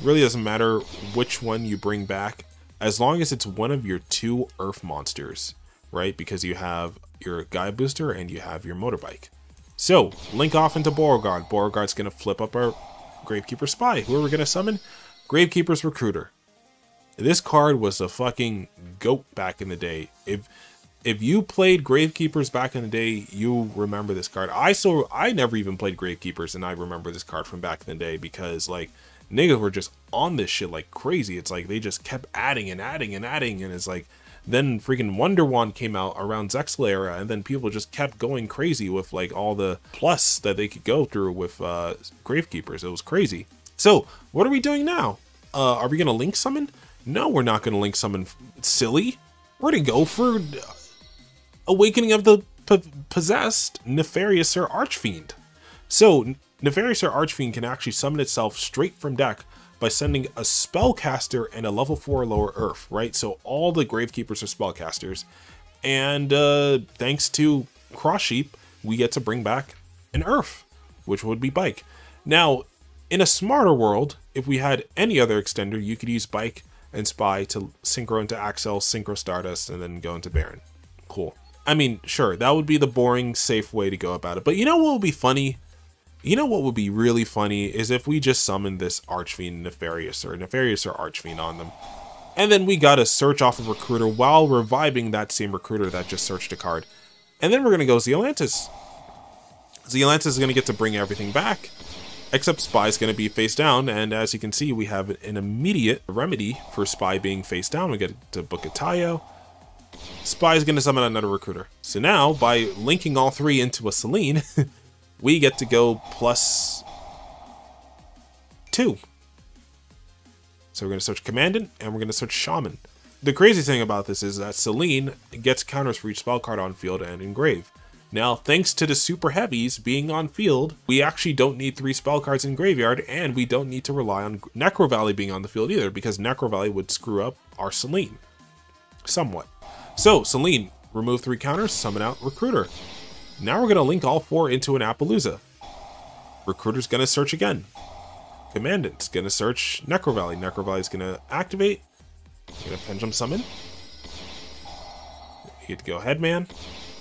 Really doesn't matter which one you bring back, as long as it's one of your two Earth monsters, right? Because you have your Gaia Booster and you have your Motorbike. So link off into Beauregard. Beauregard's gonna flip up our Gravekeeper's Spy. Who are we gonna summon? Gravekeeper's Recruiter. This card was the fucking GOAT back in the day. If you played Gravekeepers back in the day, you remember this card. I never even played Gravekeepers, and I remember this card from back in the day because, like, niggas were just on this shit like crazy. It's like they just kept adding and adding and adding, and it's like then freaking Wonder Wand came out around Zexal era, and then people just kept going crazy with like all the plus that they could go through with Gravekeepers. It was crazy. So what are we doing now? Are we gonna link summon? No, we're not gonna link summon. Silly. We're gonna go for Awakening of the Possessed Nefarious or Archfiend. So Nefarious or Archfiend can actually summon itself straight from deck by sending a Spellcaster and a level 4 or lower Earth, right? So all the Gravekeepers are Spellcasters. And thanks to Cross Sheep, we get to bring back an Earth, which would be Bike. Now, in a smarter world, if we had any other extender, you could use Bike and Spy to synchro into Axel, synchro Stardust, and then go into Baron. Cool. I mean, sure, that would be the boring, safe way to go about it. But you know what would be funny? You know what would be really funny is if we just summoned this Archfiend Nefarious or Archfiend on them. And then we got a search off of Recruiter while reviving that same Recruiter that just searched a card. And then we're going to go Zeolantis. Zeolantis is going to get to bring everything back, except Spy is going to be face down. And as you can see, we have an immediate remedy for Spy being face down. We get to Book of Taiyou. Spy is going to summon another Recruiter. So now, by linking all three into a Selene, we get to go +2. So we're going to search Commandant, and we're going to search Shaman. The crazy thing about this is that Selene gets counters for each spell card on field and engrave. Now, thanks to the Super Heavies being on field, we actually don't need 3 spell cards in graveyard, and we don't need to rely on Necro Valley being on the field either, because Necro Valley would screw up our Selene. Somewhat. So, Selene, remove 3 counters, summon out Recruiter. Now we're going to link all 4 into an Appalooza. Recruiter's going to search again. Commandant's going to search Necro Valley. Necro Valley's going to activate. We're going to Pendulum Summon. You get to go Headman.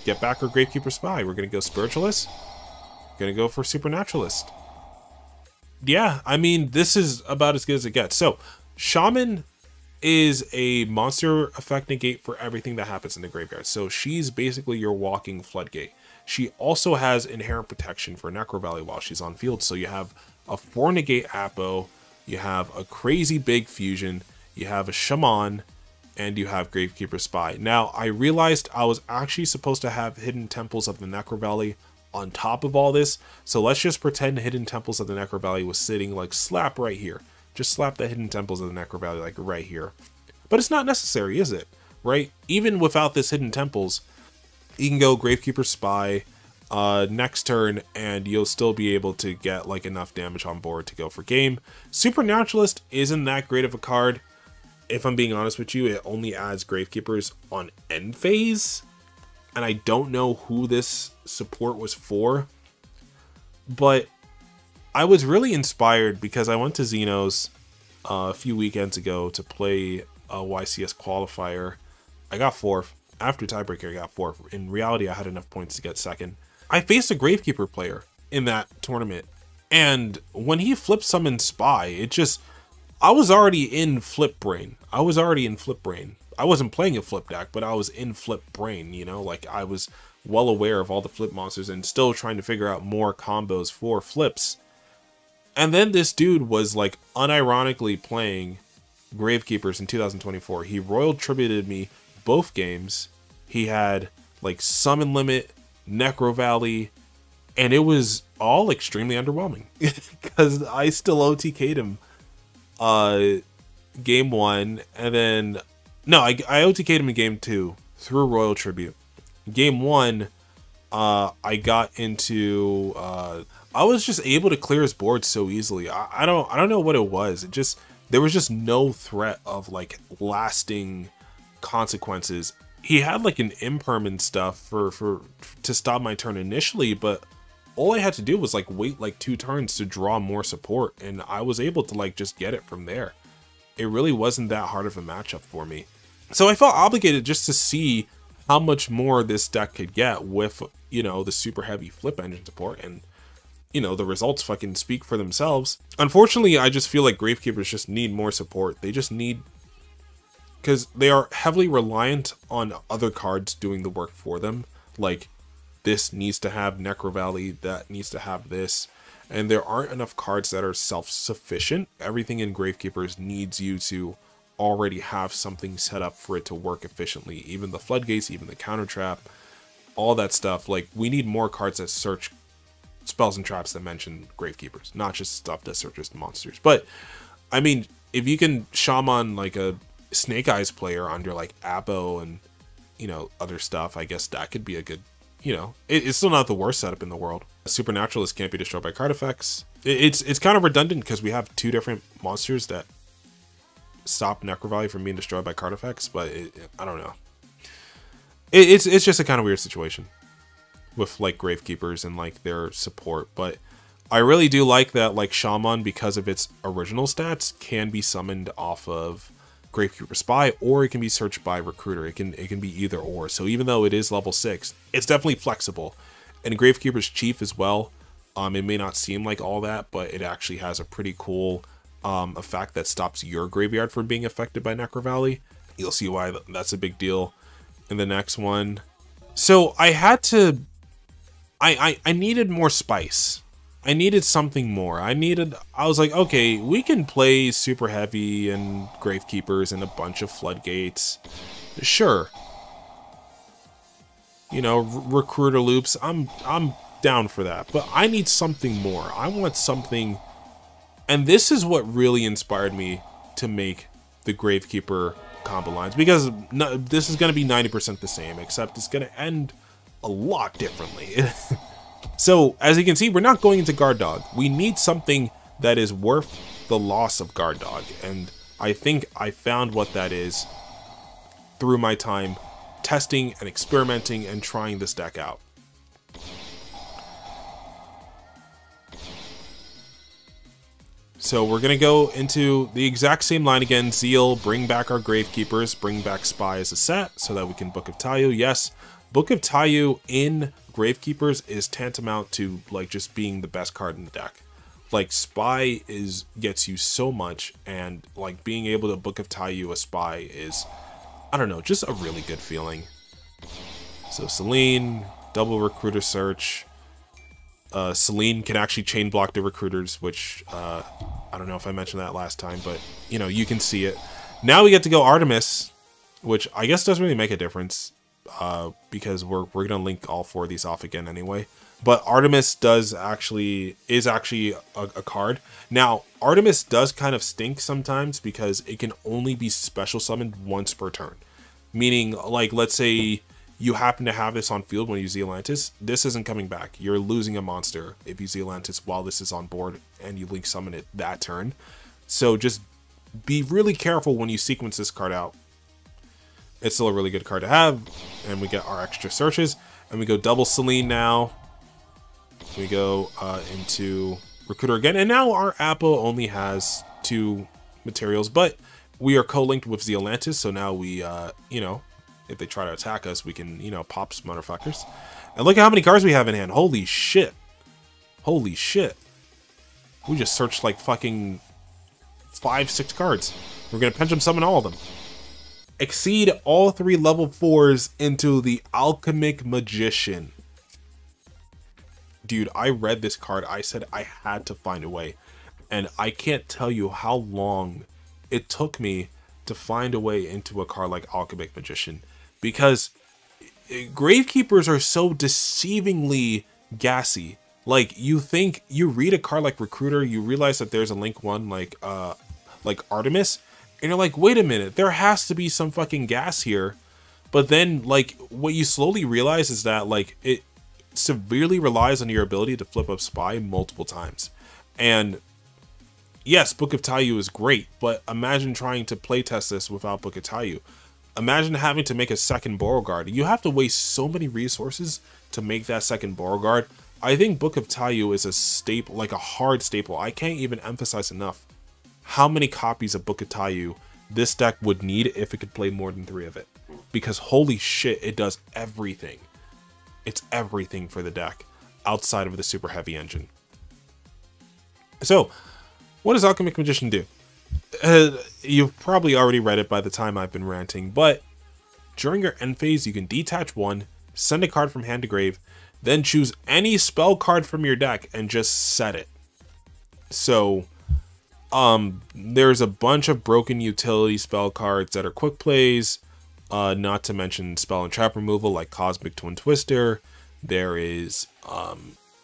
Get back our Gravekeeper's Spy. We're going to go Spiritualist. Going to go for Supernaturalist. Yeah, I mean, this is about as good as it gets. So, Shaman is a monster effect negate for everything that happens in the graveyard. So, she's basically your walking floodgate. She also has inherent protection for Necro Valley while she's on field. So you have a 4 negate Appo, you have a crazy big fusion, you have a Shaman, and you have Gravekeeper's Spy. Now, I realized I was actually supposed to have Hidden Temples of the Necrovalley on top of all this. So let's just pretend Hidden Temples of the Necrovalley was sitting like slap right here. Just slap the Hidden Temples of the Necrovalley like right here. But it's not necessary, is it? Right? Even without this Hidden Temples, you can go Gravekeeper's Spy next turn and you'll still be able to get like enough damage on board to go for game. Supernaturalist isn't that great of a card. If I'm being honest with you, it only adds Gravekeepers on end phase. And I don't know who this support was for, but I was really inspired because I went to Xeno's a few weekends ago to play a YCS qualifier. I got fourth. After tiebreaker, I got fourth. In reality, I had enough points to get second. I faced a Gravekeeper player in that tournament, and when he flipped summoned Spy, it just... I was already in Flip Brain. I was already in Flip Brain. I wasn't playing a flip deck, but I was in Flip Brain, you know? Like, I was well aware of all the flip monsters and still trying to figure out more combos for flips. And then this dude was, like, unironically playing Gravekeepers in 2024. He Royal Tributed me both games. He had, like, Summon Limit, Necro Valley, and it was all extremely underwhelming because I still OTK'd him game one, and then... No, I OTK'd him in game two through Royal Tribute. Game one, I got into... I was just able to clear his board so easily. I don't know what it was. It just... There was just no threat of, like, lasting consequences. He had, like, an imperm and stuff to stop my turn initially, but all I had to do was, like, wait, like, 2 turns to draw more support, and I was able to, like, just get it from there. It really wasn't that hard of a matchup for me. So I felt obligated just to see how much more this deck could get with, you know, the super heavy flip engine support, and, you know, the results fucking speak for themselves. Unfortunately, I just feel like Gravekeepers just need more support. They just need... Because they are heavily reliant on other cards doing the work for them. Like, this needs to have Necrovalley, that needs to have this. And there aren't enough cards that are self-sufficient. Everything in Gravekeepers needs you to already have something set up for it to work efficiently. Even the Floodgates, even the Counter Trap, all that stuff. Like, we need more cards that search spells and traps that mention Gravekeepers, not just stuff that searches monsters. But, I mean, if you can shaman, like, a Snake Eyes player under, like, Apo and, you know, other stuff, I guess that could be a good... You know, it's still not the worst setup in the world. Supernaturalist can't be destroyed by card effects. It's kind of redundant because we have 2 different monsters that stop Necrovalley from being destroyed by card effects, but I don't know. It's just a kind of weird situation with, like, Gravekeepers and, like, their support, but I really do like that, like, Shaman, because of its original stats, can be summoned off of Gravekeeper's Spy, or it can be searched by Recruiter. It can be either or. So even though it is level 6, it's definitely flexible. And Gravekeeper's Chief as well. It may not seem like all that, but it actually has a pretty cool effect that stops your graveyard from being affected by Necrovalley. You'll see why that's a big deal in the next one. So I had to... I needed more spice. I needed something more. I was like, okay, we can play Super Heavy and Gravekeepers and a bunch of Floodgates. Sure. You know, Recruiter loops. I'm down for that. But I need something more. I want something. And this is what really inspired me to make the Gravekeeper combo lines. Because no, this is going to be 90% the same, except it's going to end a lot differently. So, as you can see, we're not going into Guard Dog. We need something that is worth the loss of Guard Dog. And I think I found what that is through my time testing and experimenting and trying this deck out. So, we're going to go into the exact same line again. Zeal, bring back our Gravekeepers, bring back Spy as a set so that we can Book of Taiyou. Yes, Book of Taiyou in Gravekeepers is tantamount to, like, just being the best card in the deck. Like, Spy is gets you so much, and, like, being able to Book of Taiyou a Spy is, I don't know, just a really good feeling. So Selene, double Recruiter search. Selene can actually chain block the Recruiters, which I don't know if I mentioned that last time, but you know, you can see it. Now we get to go Artemis, which I guess doesn't really make a difference. Because we're gonna link all 4 of these off again anyway. But Artemis does actually is actually a card. Now, Artemis does kind of stink sometimes because it can only be special summoned once per turn. Meaning, like, let's say you happen to have this on field when you Zeolantis. This isn't coming back. You're losing a monster if you Zeolantis while this is on board and you link summon it that turn. So just be really careful when you sequence this card out. It's still a really good card to have. And we get our extra searches. And we go double Selene now. We go into Recruiter again. And now our Apple only has 2 materials, but we are co-linked with Zeolantis. So now we, you know, if they try to attack us, we can, you know, pop some motherfuckers. And look at how many cards we have in hand. Holy shit. Holy shit. We just searched like fucking 5, 6 cards. We're going to Pendulum Summon all of them. Exceed all 3 level 4s into the Alchemic Magician. Dude, I read this card. I said I had to find a way. And I can't tell you how long it took me to find a way into a card like Alchemic Magician. Because Gravekeepers are so deceivingly gassy. Like, you think, you read a card like Recruiter, you realize that there's a Link 1 like Artemis, and you're like, wait a minute, there has to be some fucking gas here. But then, like, what you slowly realize is that, like, it severely relies on your ability to flip up Spy multiple times. And yes, Book of Taiyou is great, but imagine trying to playtest this without Book of Taiyou. Imagine having to make a second Beauregard. You have to waste so many resources to make that second Beauregard. I think Book of Taiyou is a staple, like a hard staple. I can't even emphasize enough how many copies of Book of Taiyou this deck would need if it could play more than 3 of it. Because holy shit, it does everything. It's everything for the deck outside of the Super Heavy engine. So, what does Alchemic Magician do? You've probably already read it by the time I've been ranting, but during your end phase, you can detach 1, send a card from hand to grave, then choose any spell card from your deck and just set it. So, there's a bunch of broken utility spell cards that are quick plays, not to mention spell and trap removal like Cosmic Twin Twister. There is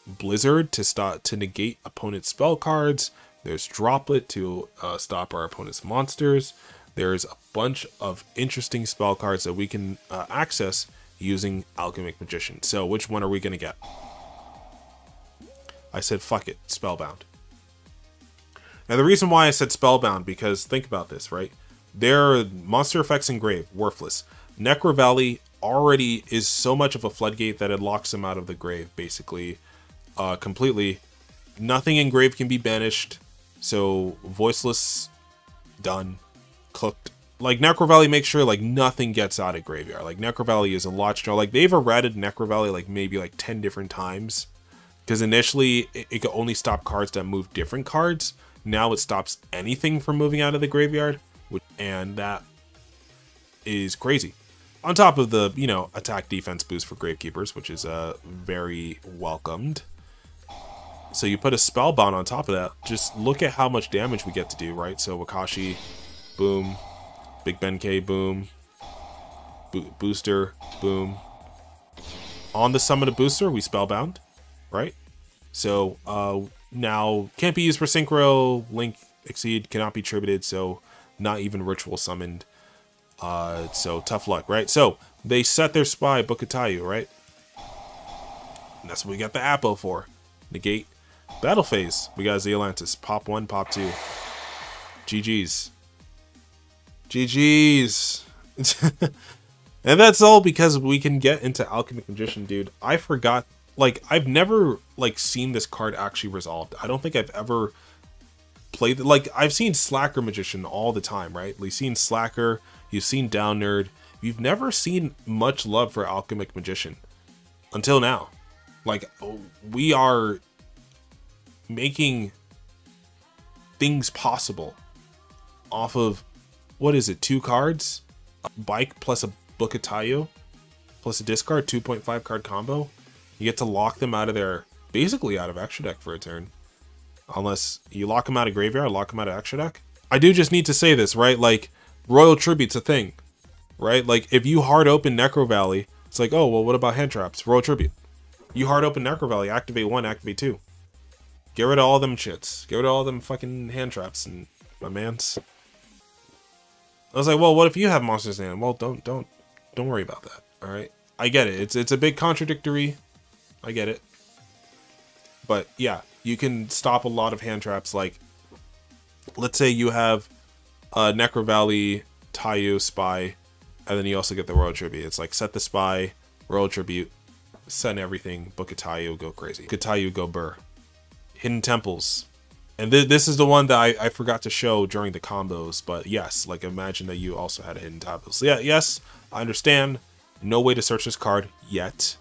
Blizzard to negate opponent's spell cards. There's Droplet to stop our opponent's monsters. There's a bunch of interesting spell cards that we can access using Alchemic Magician. So which one are we going to get? I said, fuck it, Spellbound. Now the reason why I said Spellbound, because think about this, right? Their monster effects in grave, worthless. Necro Valley already is so much of a floodgate that it locks them out of the grave, basically, completely. Nothing in grave can be banished, so voiceless, done, cooked. Like, Necro Valley makes sure, like, nothing gets out of graveyard. Like, Necro Valley is a lot stronger. Like, they've errated Necro Valley, like, maybe, like, 10 different times. Because initially, it could only stop cards that move different cards. Now it stops anything from moving out of the graveyard. And that is crazy. On top of the, you know, attack defense boost for Gravekeepers, which is very welcomed. So you put a Spellbound on top of that. Just look at how much damage we get to do, right? So Wakashi, boom. Big Benkei, boom. Booster, boom. On the summon of Booster, we Spellbound, right? So now can't be used for Synchro, Link, Exceed, cannot be tributed, so not even Ritual Summoned. So tough luck, right? So they set their Spy, Book of Taiyou, right? And that's what we got the Appo for. Negate. Battle phase, we got Zeolantis. Pop 1, pop 2. GG's. GG's. And that's all because we can get into Alchemic Magician, dude. I forgot, like, I've never, like, seen this card actually resolved. I don't think I've ever played, like, I've seen Slacker Magician all the time, right? You've seen Slacker, you've seen Down Nerd. You've never seen much love for Alchemic Magician. Until now. Like, we are making things possible off of, what is it, 2 cards? A bike plus a Book of Taiyou plus a discard, 2.5 card combo. You get to lock them out of their, basically out of extra deck for a turn. Unless you lock them out of graveyard, lock them out of extra deck. I do just need to say this, right? Like, Royal Tribute's a thing, right? Like, if you hard open Necro Valley, it's like, oh, well, what about hand traps? Royal Tribute. You hard open Necrovalley, activate one, activate two. Get rid of all them shits. Get rid of all them fucking hand traps and my mans. I was like, well, what if you have monsters in? Well, don't worry about that. All right, I get it. It's a big contradictory. I get it. But yeah, you can stop a lot of hand traps. Like, let's say you have a Necro Valley, Taiyou, Spy, and then you also get the Royal Tribute. It's like set the Spy, Royal Tribute, send everything, Book of Taiyou, go crazy. Book of Taiyou, go burr. Hidden Temples. And this is the one that I forgot to show during the combos, but yes, like imagine that you also had a Hidden Temples. So yeah, yes, I understand. No way to search this card yet.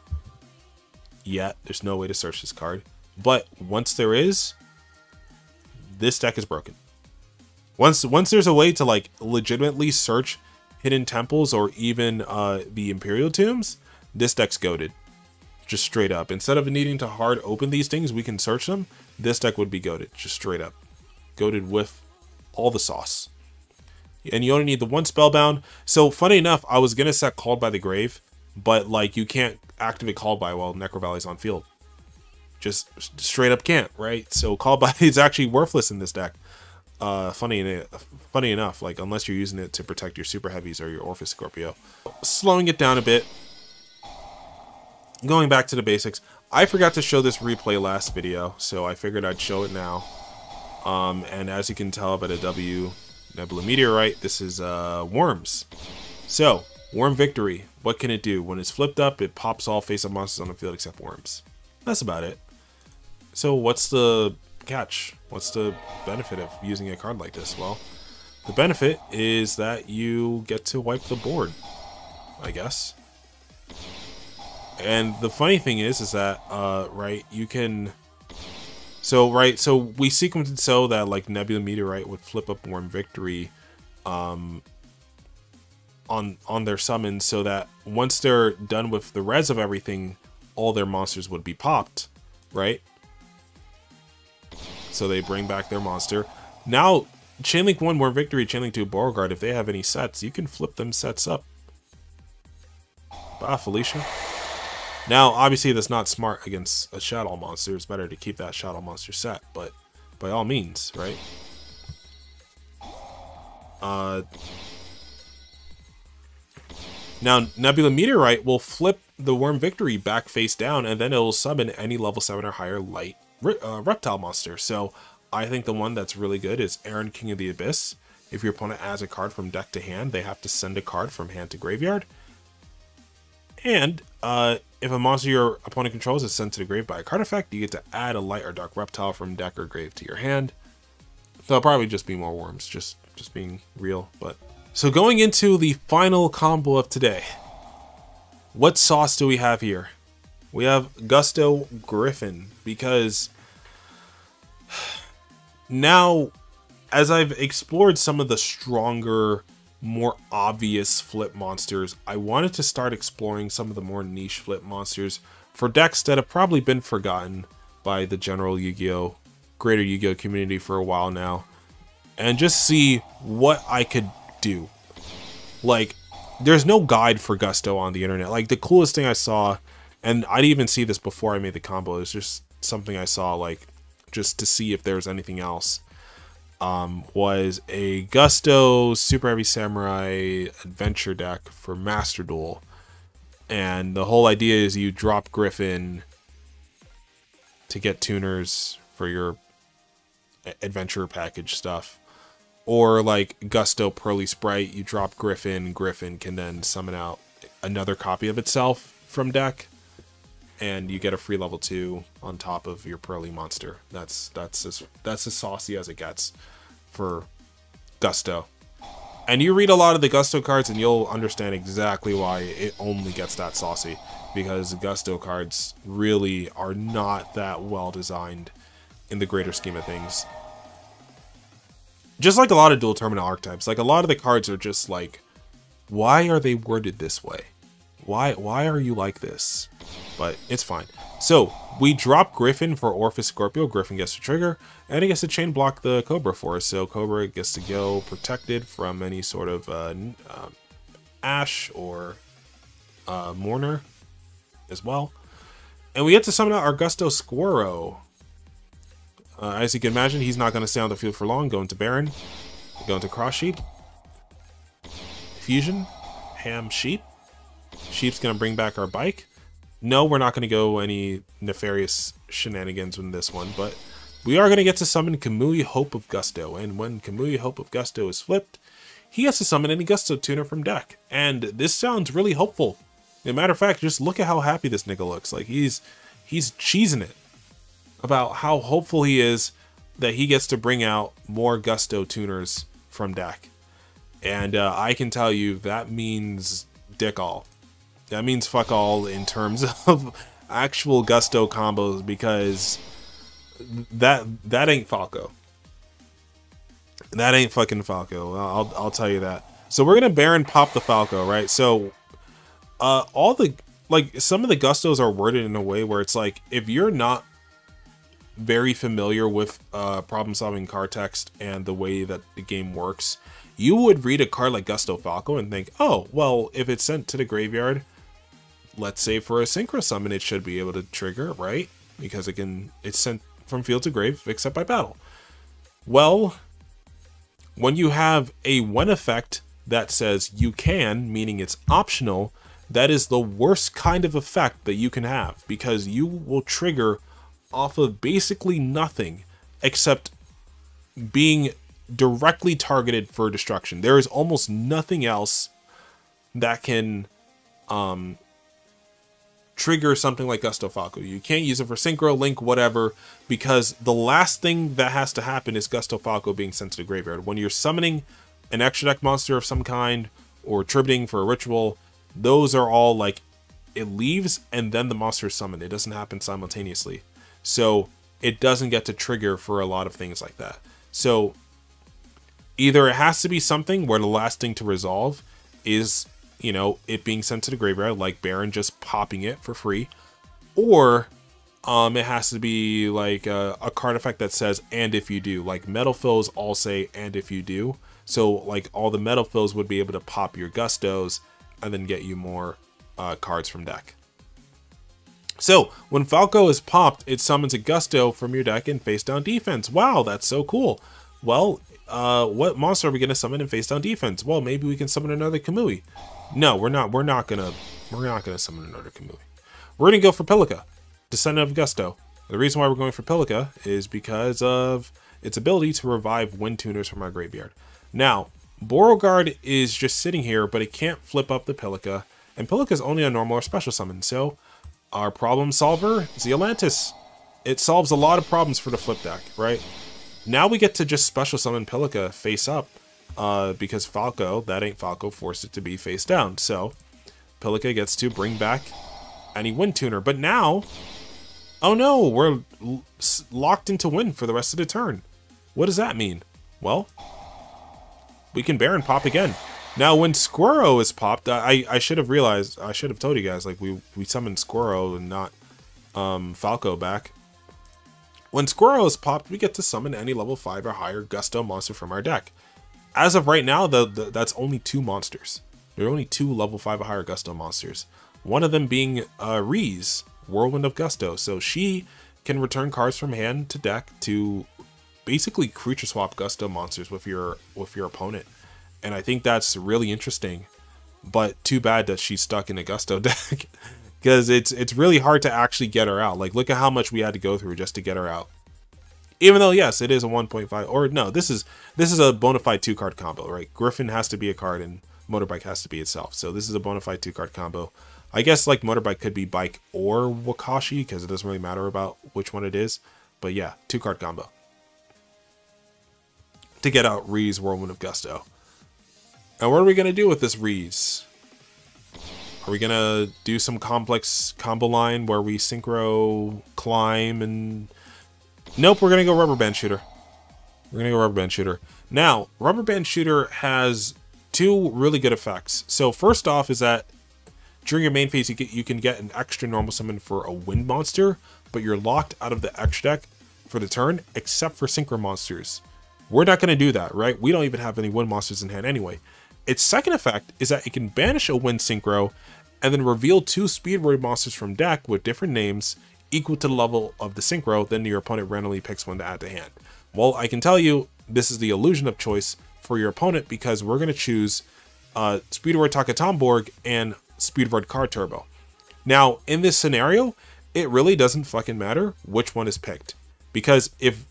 Yet, there's no way to search this card. But once there is, this deck is broken. Once there's a way to like legitimately search Hidden Temples or even the Imperial Tombs, this deck's goated. Just straight up. Instead of needing to hard open these things, we can search them. This deck would be goated. Just straight up. Goated with all the sauce. And you only need the one Spellbound. So funny enough, I was going to set Called by the Grave, but like you can't activate Called by while Necro Valley's on field. Just straight up can't, right? So Called by is actually worthless in this deck. Funny enough, like unless you're using it to protect your Super Heavies or your Orphys Scorpio. Slowing it down a bit. Going back to the basics, I forgot to show this replay last video, so I figured I'd show it now. And as you can tell by the W Nebula Meteorite, this is Worms. So, Worm Victory, what can it do? When it's flipped up, it pops all face-up monsters on the field except Worms. That's about it. So what's the catch? What's the benefit of using a card like this? Well, the benefit is that you get to wipe the board, I guess. And the funny thing is that, right, you can, so, right, so we sequenced it so that, like, Nebula Meteorite would flip up Worm Victory, on their summons, so that once they're done with the res of everything, all their monsters would be popped, right? So they bring back their monster. Now, Chainlink 1, Worm Victory, Chainlink 2, Beauregard, if they have any sets, you can flip them sets up. Bye, Felicia. Now, obviously, that's not smart against a Shadow Monster. It's better to keep that Shadow Monster set, but by all means, right? Now, Nebula Meteorite will flip the Worm Victory back face down, and then it will summon any level 7 or higher light reptile monster. So, I think the one that's really good is Eren, King of the Abyss. If your opponent adds a card from deck to hand, they have to send a card from hand to graveyard. And if a monster your opponent controls is sent to the grave by a card effect, you get to add a light or dark reptile from deck or grave to your hand. They'll probably just be more worms, just being real. But so going into the final combo of today, what sauce do we have here? We have Gusto Griffin, because now as I've explored some of the stronger, more obvious flip monsters, I wanted to start exploring some of the more niche flip monsters for decks that have probably been forgotten by the general Yu-Gi-Oh, greater Yu-Gi-Oh community for a while now, and just see what I could do. Like, there's no guide for Gusto on the internet. Like, the coolest thing I saw, and I didn't even see this before I made the combo, it's just something I saw, like, just to see if there was anything else. Was a Gusto Super Heavy Samurai adventure deck for Master Duel, and the whole idea is you drop Griffin to get tuners for your adventure package stuff, or like Gusto Pearly Sprite, you drop Griffin, Griffin can then summon out another copy of itself from deck, and you get a free level 2 on top of your Pearly monster. That's as saucy as it gets for Gusto. And you read a lot of the Gusto cards and you'll understand exactly why it only gets that saucy, because Gusto cards really are not that well designed in the greater scheme of things. Just like a lot of dual terminal archetypes, like a lot of the cards are just like, why are they worded this way? Why are you like this? But it's fine. So we drop Griffin for Orphys Scorpio. Griffin gets to trigger, and he gets to chain block the Cobra for us. So Cobra gets to go protected from any sort of Ash or Mourner as well. And we get to summon out our Gusto Squirro. As you can imagine, he's not going to stay on the field for long. Going to Baron. Going to Cross Sheep. Fusion. Ham Sheep. Sheep's going to bring back our bike. No, we're not going to go any nefarious shenanigans in this one, but we are going to get to summon Kamui Hope of Gusto. And when Kamui Hope of Gusto is flipped, he has to summon any Gusto tuner from deck. And this sounds really hopeful. As a matter of fact, just look at how happy this nigga looks. Like, he's cheesing it about how hopeful he is that he gets to bring out more Gusto tuners from deck. And I can tell you that means dick all. That means fuck all in terms of actual Gusto combos, because that ain't Falco. That ain't fucking Falco. I'll tell you that. So we're gonna Baron pop the Falco, right? So all the, like, some of the Gustos are worded in a way where it's like, if you're not very familiar with problem solving card text and the way that the game works, you would read a card like Gusto Falco and think, oh, well, if it's sent to the graveyard, let's say for a Synchro Summon, it should be able to trigger, right? Because it's sent from field to grave, except by battle. Well, when you have a one effect that says you can, meaning it's optional, that is the worst kind of effect that you can have, because you will trigger off of basically nothing except being directly targeted for destruction. There is almost nothing else that can trigger something like Gusto Falco. You can't use it for Synchro, Link, whatever, because the last thing that has to happen is Gusto Falco being sent to the graveyard. When you're summoning an extra deck monster of some kind or tributing for a ritual, those are all like, it leaves and then the monster is summoned. It doesn't happen simultaneously. So it doesn't get to trigger for a lot of things like that. So either it has to be something where the last thing to resolve is, you know, it being sent to the graveyard, like Baron just popping it for free, or it has to be like a card effect that says, and if you do, like metal fills all say, and if you do. So like all the metal fills would be able to pop your Gustos and then get you more cards from deck. So when Falco is popped, it summons a Gusto from your deck in face down defense. Wow, that's so cool. Well, what monster are we gonna summon in face down defense? Well, maybe we can summon another Kamui. No, we're not gonna summon another Kamui. We're gonna go for Pilica, Descendant of Gusto. The reason why we're going for Pilica is because of its ability to revive wind tuners from our graveyard. Now, Beauregard is just sitting here, but it can't flip up the Pilica, and Pilica is only a normal or special summon. So our problem solver, Zeolantis, it solves a lot of problems for the flip deck, right? Now we get to just special summon Pilica face up, because Falco, that ain't Falco, forced it to be face down. So Pilica gets to bring back any wind tuner. But now, oh no, we're locked into wind for the rest of the turn. What does that mean? Well, we can Baron pop again. Now when Squirro is popped, I should have realized, I should have told you guys, like we summoned Squirro and not Falco back. When Squirro is popped, we get to summon any level 5 or higher Gusto monster from our deck. As of right now, that's only 2 monsters. There are only 2 level 5 or higher Gusto monsters. One of them being Reese, Whirlwind of Gusto. So she can return cards from hand to deck to basically creature swap Gusto monsters with your opponent. And I think that's really interesting. But too bad that she's stuck in a Gusto deck. Because it's really hard to actually get her out. Like, look at how much we had to go through just to get her out. Even though, yes, it is a 1.5, or no, this is a bona fide 2-card combo, right? Griffin has to be a card and Motorbike has to be itself. So this is a bona fide 2-card combo. I guess like Motorbike could be Bike or Wakashi, because it doesn't really matter about which one it is. But yeah, 2-card combo to get out Reese, Whirlwind of Gusto. And what are we gonna do with this Reese? Are we gonna do some complex combo line where we synchro climb and... Nope, we're gonna go Rubber Band Shooter. We're gonna go Rubber Band Shooter. Now, Rubber Band Shooter has 2 really good effects. So first off is that during your main phase, you can get an extra normal summon for a wind monster, but you're locked out of the extra deck for the turn, except for synchro monsters. We're not gonna do that, right? We don't even have any wind monsters in hand anyway. Its second effect is that it can banish a wind synchro and then reveal 2 speed raid monsters from deck with different names equal to the level of the synchro, then your opponent randomly picks one to add to hand. Well, I can tell you this is the illusion of choice for your opponent, because we're going to choose Speedward Takatomborg and Speedward Car Turbo. Now, in this scenario, it really doesn't fucking matter which one is picked, because if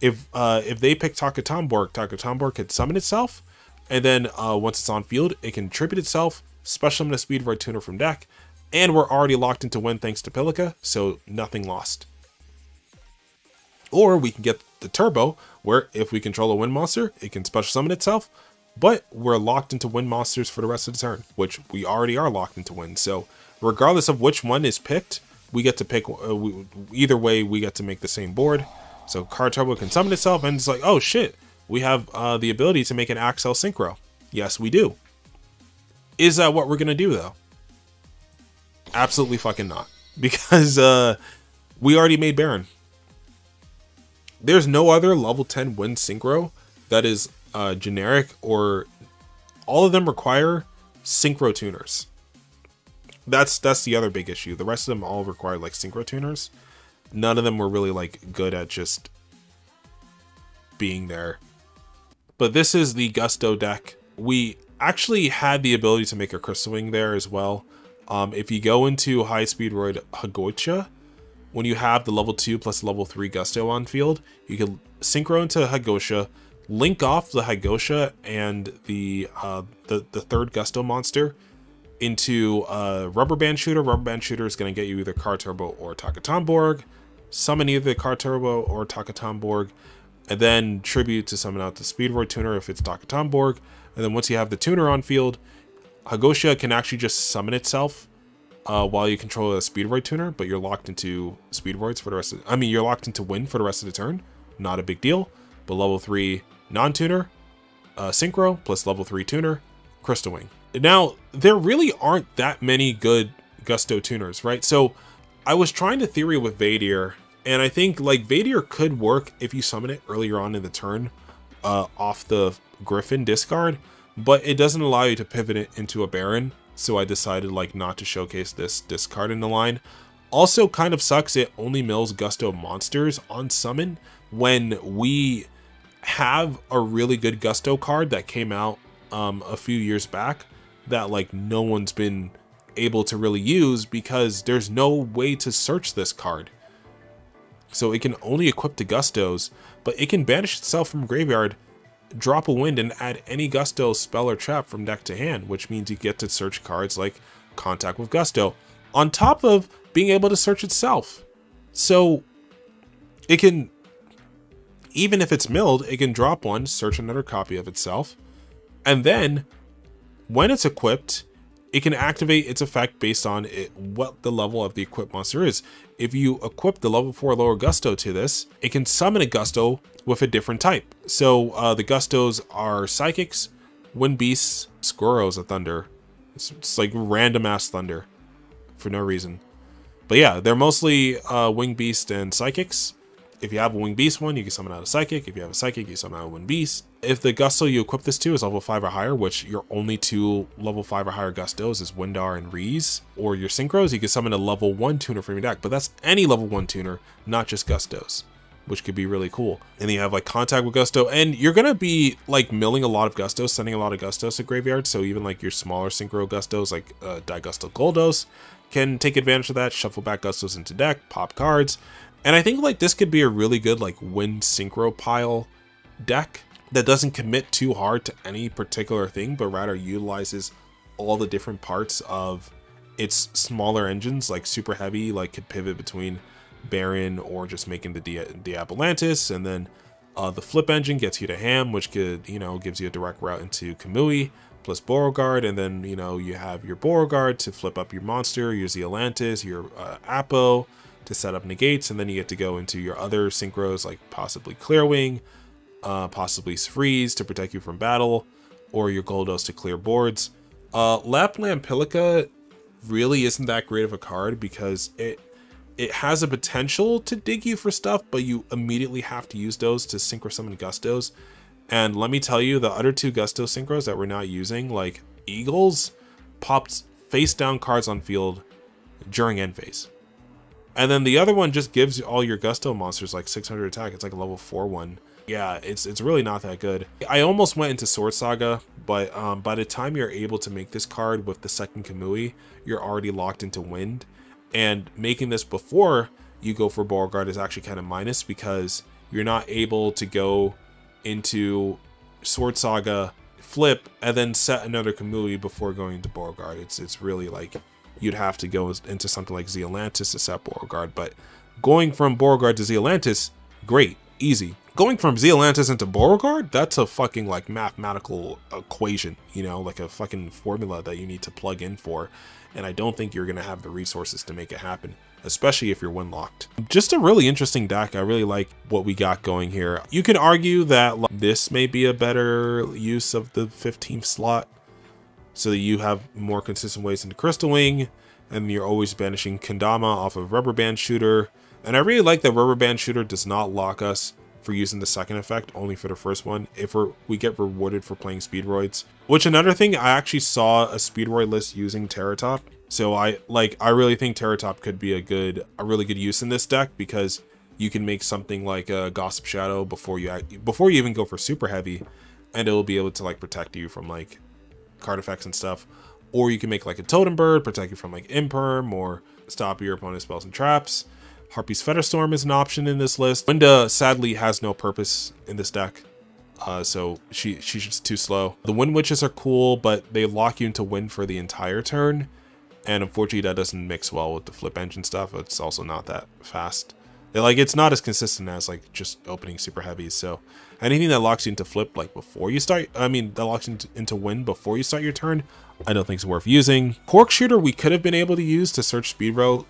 they pick Takatomborg, Takatomborg could summon itself, and then once it's on field, it can tribute itself, special summon a Speedward tuner from deck, and we're already locked into win thanks to Pilica, so nothing lost. Or we can get the Turbo, where if we control a wind monster, it can special summon itself, but we're locked into wind monsters for the rest of the turn, which we already are locked into wind. So regardless of which one is picked, we get to pick, either way, we get to make the same board. So Car Turbo can summon itself, and it's like, oh shit, we have the ability to make an Axel Synchro. Yes, we do. Is that what we're going to do, though? Absolutely fucking not, because we already made Baron. There's no other level 10 wind synchro that is generic, or all of them require synchro tuners. That's the other big issue. The rest of them all require like synchro tuners. None of them were really like good at just being there. But this is the Gusto deck. We actually had the ability to make a Crystal Wing there as well. If you go into High Speed Roid Hagocha, when you have the level 2 plus level 3 Gusto on field, you can synchro into Hagocha, link off the Hagocha and the third Gusto monster into Rubber Band Shooter. Rubber Band Shooter is going to get you either Car Turbo or Takatomborg. Summon either Car Turbo or Takatomborg, and then tribute to summon out the Speedroid tuner if it's Takatomborg. And then once you have the tuner on field, Hagocha can actually just summon itself while you control a Speedroid tuner, but you're locked into Speedroids for the rest of the, you're locked into win for the rest of the turn. Not a big deal. But level 3 non-tuner, Synchro, plus level 3 tuner, Crystal Wing. Now, there really aren't that many good Gusto tuners, right? So I was trying to theory with Vadir, and I think like Vadir could work if you summon it earlier on in the turn off the Griffin discard, but it doesn't allow you to pivot it into a Baron, so I decided like not to showcase this discard in the line. Also kind of sucks it only mills Gusto monsters on summon when we have a really good Gusto card that came out a few years back that like no one's been able to really use because there's no way to search this card. So it can only equip to Gustos, but it can banish itself from graveyard, drop a wind, and add any Gusto spell or trap from deck to hand, which means you get to search cards like Contact with Gusto, on top of being able to search itself. So it can, even if it's milled, it can drop one, search another copy of itself, and then when it's equipped, it can activate its effect based on what the level of the equipped monster is. If you equip the level 4 lower Gusto to this, it can summon a Gusto with a different type. So the Gustos are Psychics, Wind Beasts, Squirrels of Thunder. It's like random ass thunder for no reason. But yeah, they're mostly Wing Beast and Psychics. If you have a Wing Beast one, you can summon out a Psychic. If you have a Psychic, you summon out a Wind Beast. If the Gusto you equip this to is level 5 or higher, which your only 2 level 5 or higher Gustos is Windar and Reese, or your Synchros, you can summon a level 1 tuner from your deck. But that's any level 1 tuner, not just Gustos, which could be really cool. And then you have like Contact with Gusto, and you're going to be like milling a lot of Gustos, sending a lot of Gustos to graveyard. So even like your smaller Synchro Gustos, like Digusto Goldos, can take advantage of that, shuffle back Gustos into deck, pop cards. And I think like this could be a really good like wind synchro pile deck that doesn't commit too hard to any particular thing, but rather utilizes all the different parts of its smaller engines, like Super Heavy, like could pivot between Baron or just making the Appalooza, and then the flip engine gets you to Ham, which could, you know, gives you a direct route into Kamui plus Beauregard, and then, you know, you have your Beauregard to flip up your monster, your Zeolantis, your Apo, to set up negates, and then you get to go into your other synchros, like possibly Clear Wing, possibly Freeze to protect you from battle, or your Goldos to clear boards. Lapland Pilica really isn't that great of a card because it has a potential to dig you for stuff, but you immediately have to use those to synchro summon Gustos. And let me tell you, the other 2 Gusto synchros that we're not using, like Eagles, popped face down cards on field during end phase. And then the other one just gives all your Gusto monsters like 600 attack. It's like a level 4 one. Yeah, it's really not that good. I almost went into Sword Saga, but by the time you're able to make this card with the second Kamui, you're already locked into Wind. And making this before you go for Beauregard is actually kind of minus, because you're not able to go into Sword Saga, flip, and then set another Kamui before going into Beauregard. It's really like you'd have to go into something like Zeolantis to set Beauregard, but going from Beauregard to Zeolantis, great, easy. Going from Zeolantis into Beauregard, that's a fucking like mathematical equation, you know, like a fucking formula that you need to plug in for. And I don't think you're going to have the resources to make it happen, especially if you're win locked. Just a really interesting deck. I really like what we got going here. You could argue that like, this may be a better use of the 15th slot, so that you have more consistent ways into Crystal Wing, and you're always banishing Kendama off of Rubber Band Shooter. And I really like that Rubber Band Shooter does not lock us for using the second effect, only for the first one, if we get rewarded for playing Speedroids. Which, another thing, I actually saw a Speedroid list using Terratop, so I really think Terratop could be a really good use in this deck, because you can make something like a Gossip Shadow before you even go for Super Heavy, and it'll be able to like protect you from like card effects and stuff. Or you can make like a Totem Bird, protect you from like Imperm, or stop your opponent's spells and traps. Harpy's Featherstorm is an option in this list. Winda sadly has no purpose in this deck, so she's just too slow. The Wind Witches are cool, but they lock you into Wind for the entire turn, and unfortunately that doesn't mix well with the flip engine stuff. It's also not that fast. It's not as consistent as like just opening Super Heavies. So anything that locks you into flip like before you start, that locks you into Wind before you start your turn, I don't think it's worth using. Cork Shooter we could have been able to use to search Speedroid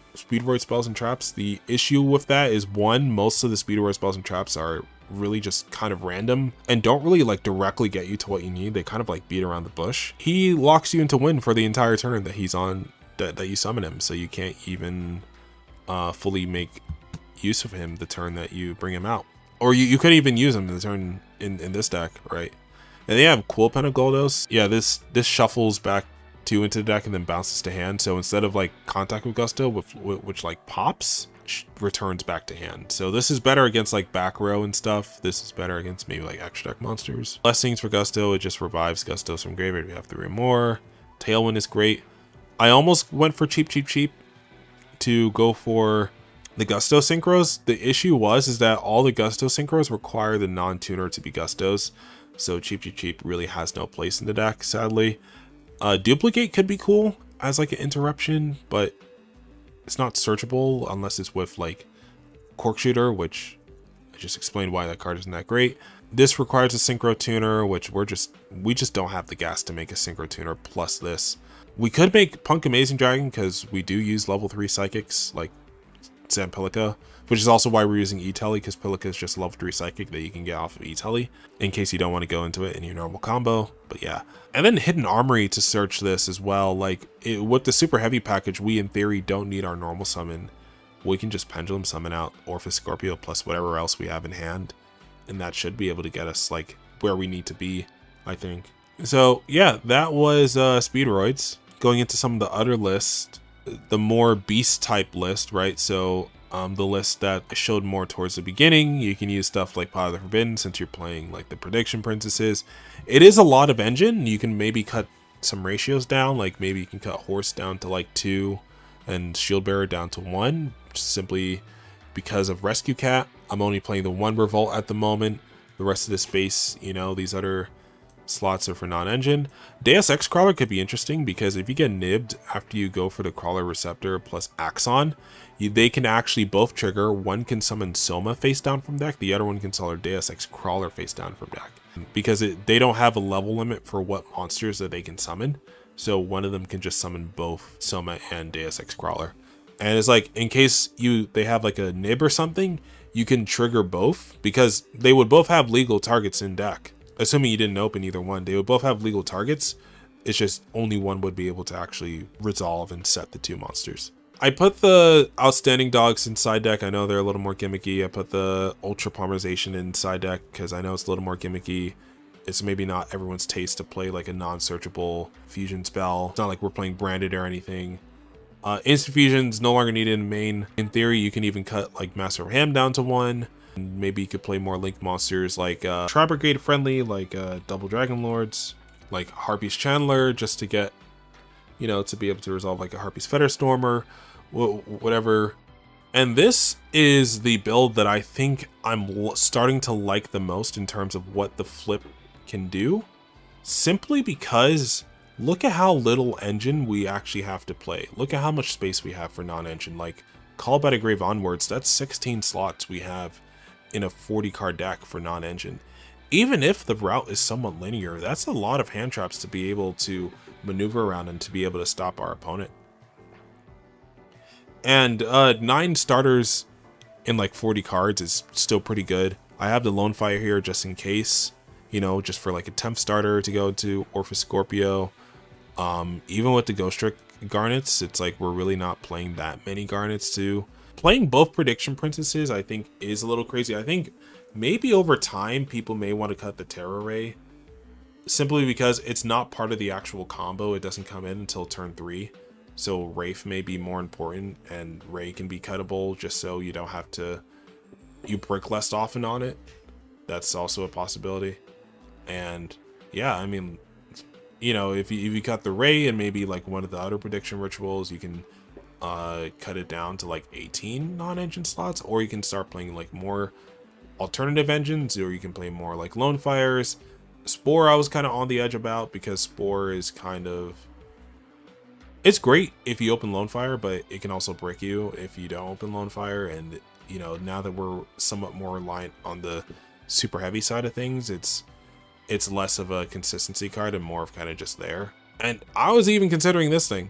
spells and traps. The issue with that is, one, most of the Speedroid spells and traps are really just kind of random and don't really like directly get you to what you need. They kind of like beat around the bush. He locks you into Wind for the entire turn that he's on, that you summon him, so you can't even fully make use of him the turn that you bring him out. Or you could even use him the turn in this deck, right? And they have Quill Pen of Guldos. Yeah, this shuffles back two into the deck and then bounces to hand. So instead of like Contact with Gusto, which like pops, returns back to hand. So this is better against like back row and stuff. This is better against maybe like extra deck monsters. Blessings for Gusto, it just revives Gustos from graveyard. We have 3 more. Tailwind is great. I almost went for cheap to go for the Gusto Synchros. The issue is that all the Gusto Synchros require the non-tuner to be Gustos, so cheap really has no place in the deck, sadly. Duplicate could be cool as like an interruption, but it's not searchable unless it's with like Cork Shooter, which I just explained why that card isn't that great. This requires a Synchro Tuner, which we just don't have the gas to make a Synchro Tuner plus this. We could make Punk Amazing Dragon, because we do use level 3 psychics like Sam Pilica, which is also why we're using E-Telly, because Pilica is just level 3 psychic that you can get off of E-Telly in case you don't want to go into it in your normal combo. But yeah, and then Hidden Armory to search this as well. Like with the Super Heavy package, we in theory don't need our normal summon. We can just Pendulum summon out Orphys Scorpio plus whatever else we have in hand, and that should be able to get us like where we need to be, I think. So yeah, that was Speedroids. Going into some of the other lists, the more beast type list, right? So the list that I showed more towards the beginning, you can use stuff like Pot of the Forbidden, since you're playing like the Prediction Princesses. It is a lot of engine. You can maybe cut some ratios down, like maybe you can cut Horse down to like 2 and Shield Bearer down to 1, simply because of Rescue Cat. I'm only playing the 1 Revolt at the moment. The rest of the space, you know, these other slots are for non-engine. Deus Ex Crawler could be interesting, because if you get nibbed after you go for the Crawler Receptor plus Axon, they can actually both trigger. One can summon Soma face down from deck, the other one can summon Deus Ex Crawler face down from deck, because they don't have a level limit for what monsters that they can summon, so one of them can just summon both Soma and Deus Ex Crawler. And it's like, in case they have like a nib or something, you can trigger both, because they would both have legal targets in deck. Assuming you didn't open either one, they would both have legal targets. It's just only one would be able to actually resolve and set the 2 monsters. I put the Outstanding Dogs in side deck. I know they're a little more gimmicky. I put the Ultra Polymerization in side deck because I know it's a little more gimmicky. It's maybe not everyone's taste to play like a non-searchable fusion spell. It's not like we're playing Branded or anything. Instant fusions no longer needed in main. In theory, you can even cut like Master of Ham down to one. And maybe you could play more linked monsters like Tri-Brigade friendly, like Double Dragon Lords, like Harpy's Chandler, just to get, you know, to be able to resolve like a Harpy's Fetterstormer, whatever. And this is the build that I think I'm starting to like the most in terms of what the flip can do, simply because look at how little engine we actually have to play. Look at how much space we have for non-engine. Like Call by the Grave onwards, that's 16 slots we have in a 40 card deck for non-engine. Even if the route is somewhat linear, that's a lot of hand traps to be able to maneuver around and to be able to stop our opponent. And 9 starters in like 40 cards is still pretty good. I have the Lone Fire here just in case, you know, just for like a 10th starter to go to Orphys Scorpio. Even with the Ghostrick Garnets, it's like we're really not playing that many Garnets too. Playing both Prediction Princesses, I think, is a little crazy. I think maybe over time people may want to cut the Terror Wraith, simply because it's not part of the actual combo. It doesn't come in until turn 3. So Wraith may be more important, and Ray can be cuttable just so you don't have to, you brick less often on it. That's also a possibility. And yeah, I mean, you know, if you cut the Ray and maybe like one of the other prediction rituals, you can cut it down to like 18 non-engine slots, or you can start playing like more alternative engines, or you can play more like Lone Fires. Spore I was kind of on the edge about, because Spore is kind of, it's great if you open Lone Fire, but it can also brick you if you don't open Lone Fire. And, you know, now that we're somewhat more reliant on the super heavy side of things, it's less of a consistency card and more of kind of just there. And I was even considering this thing.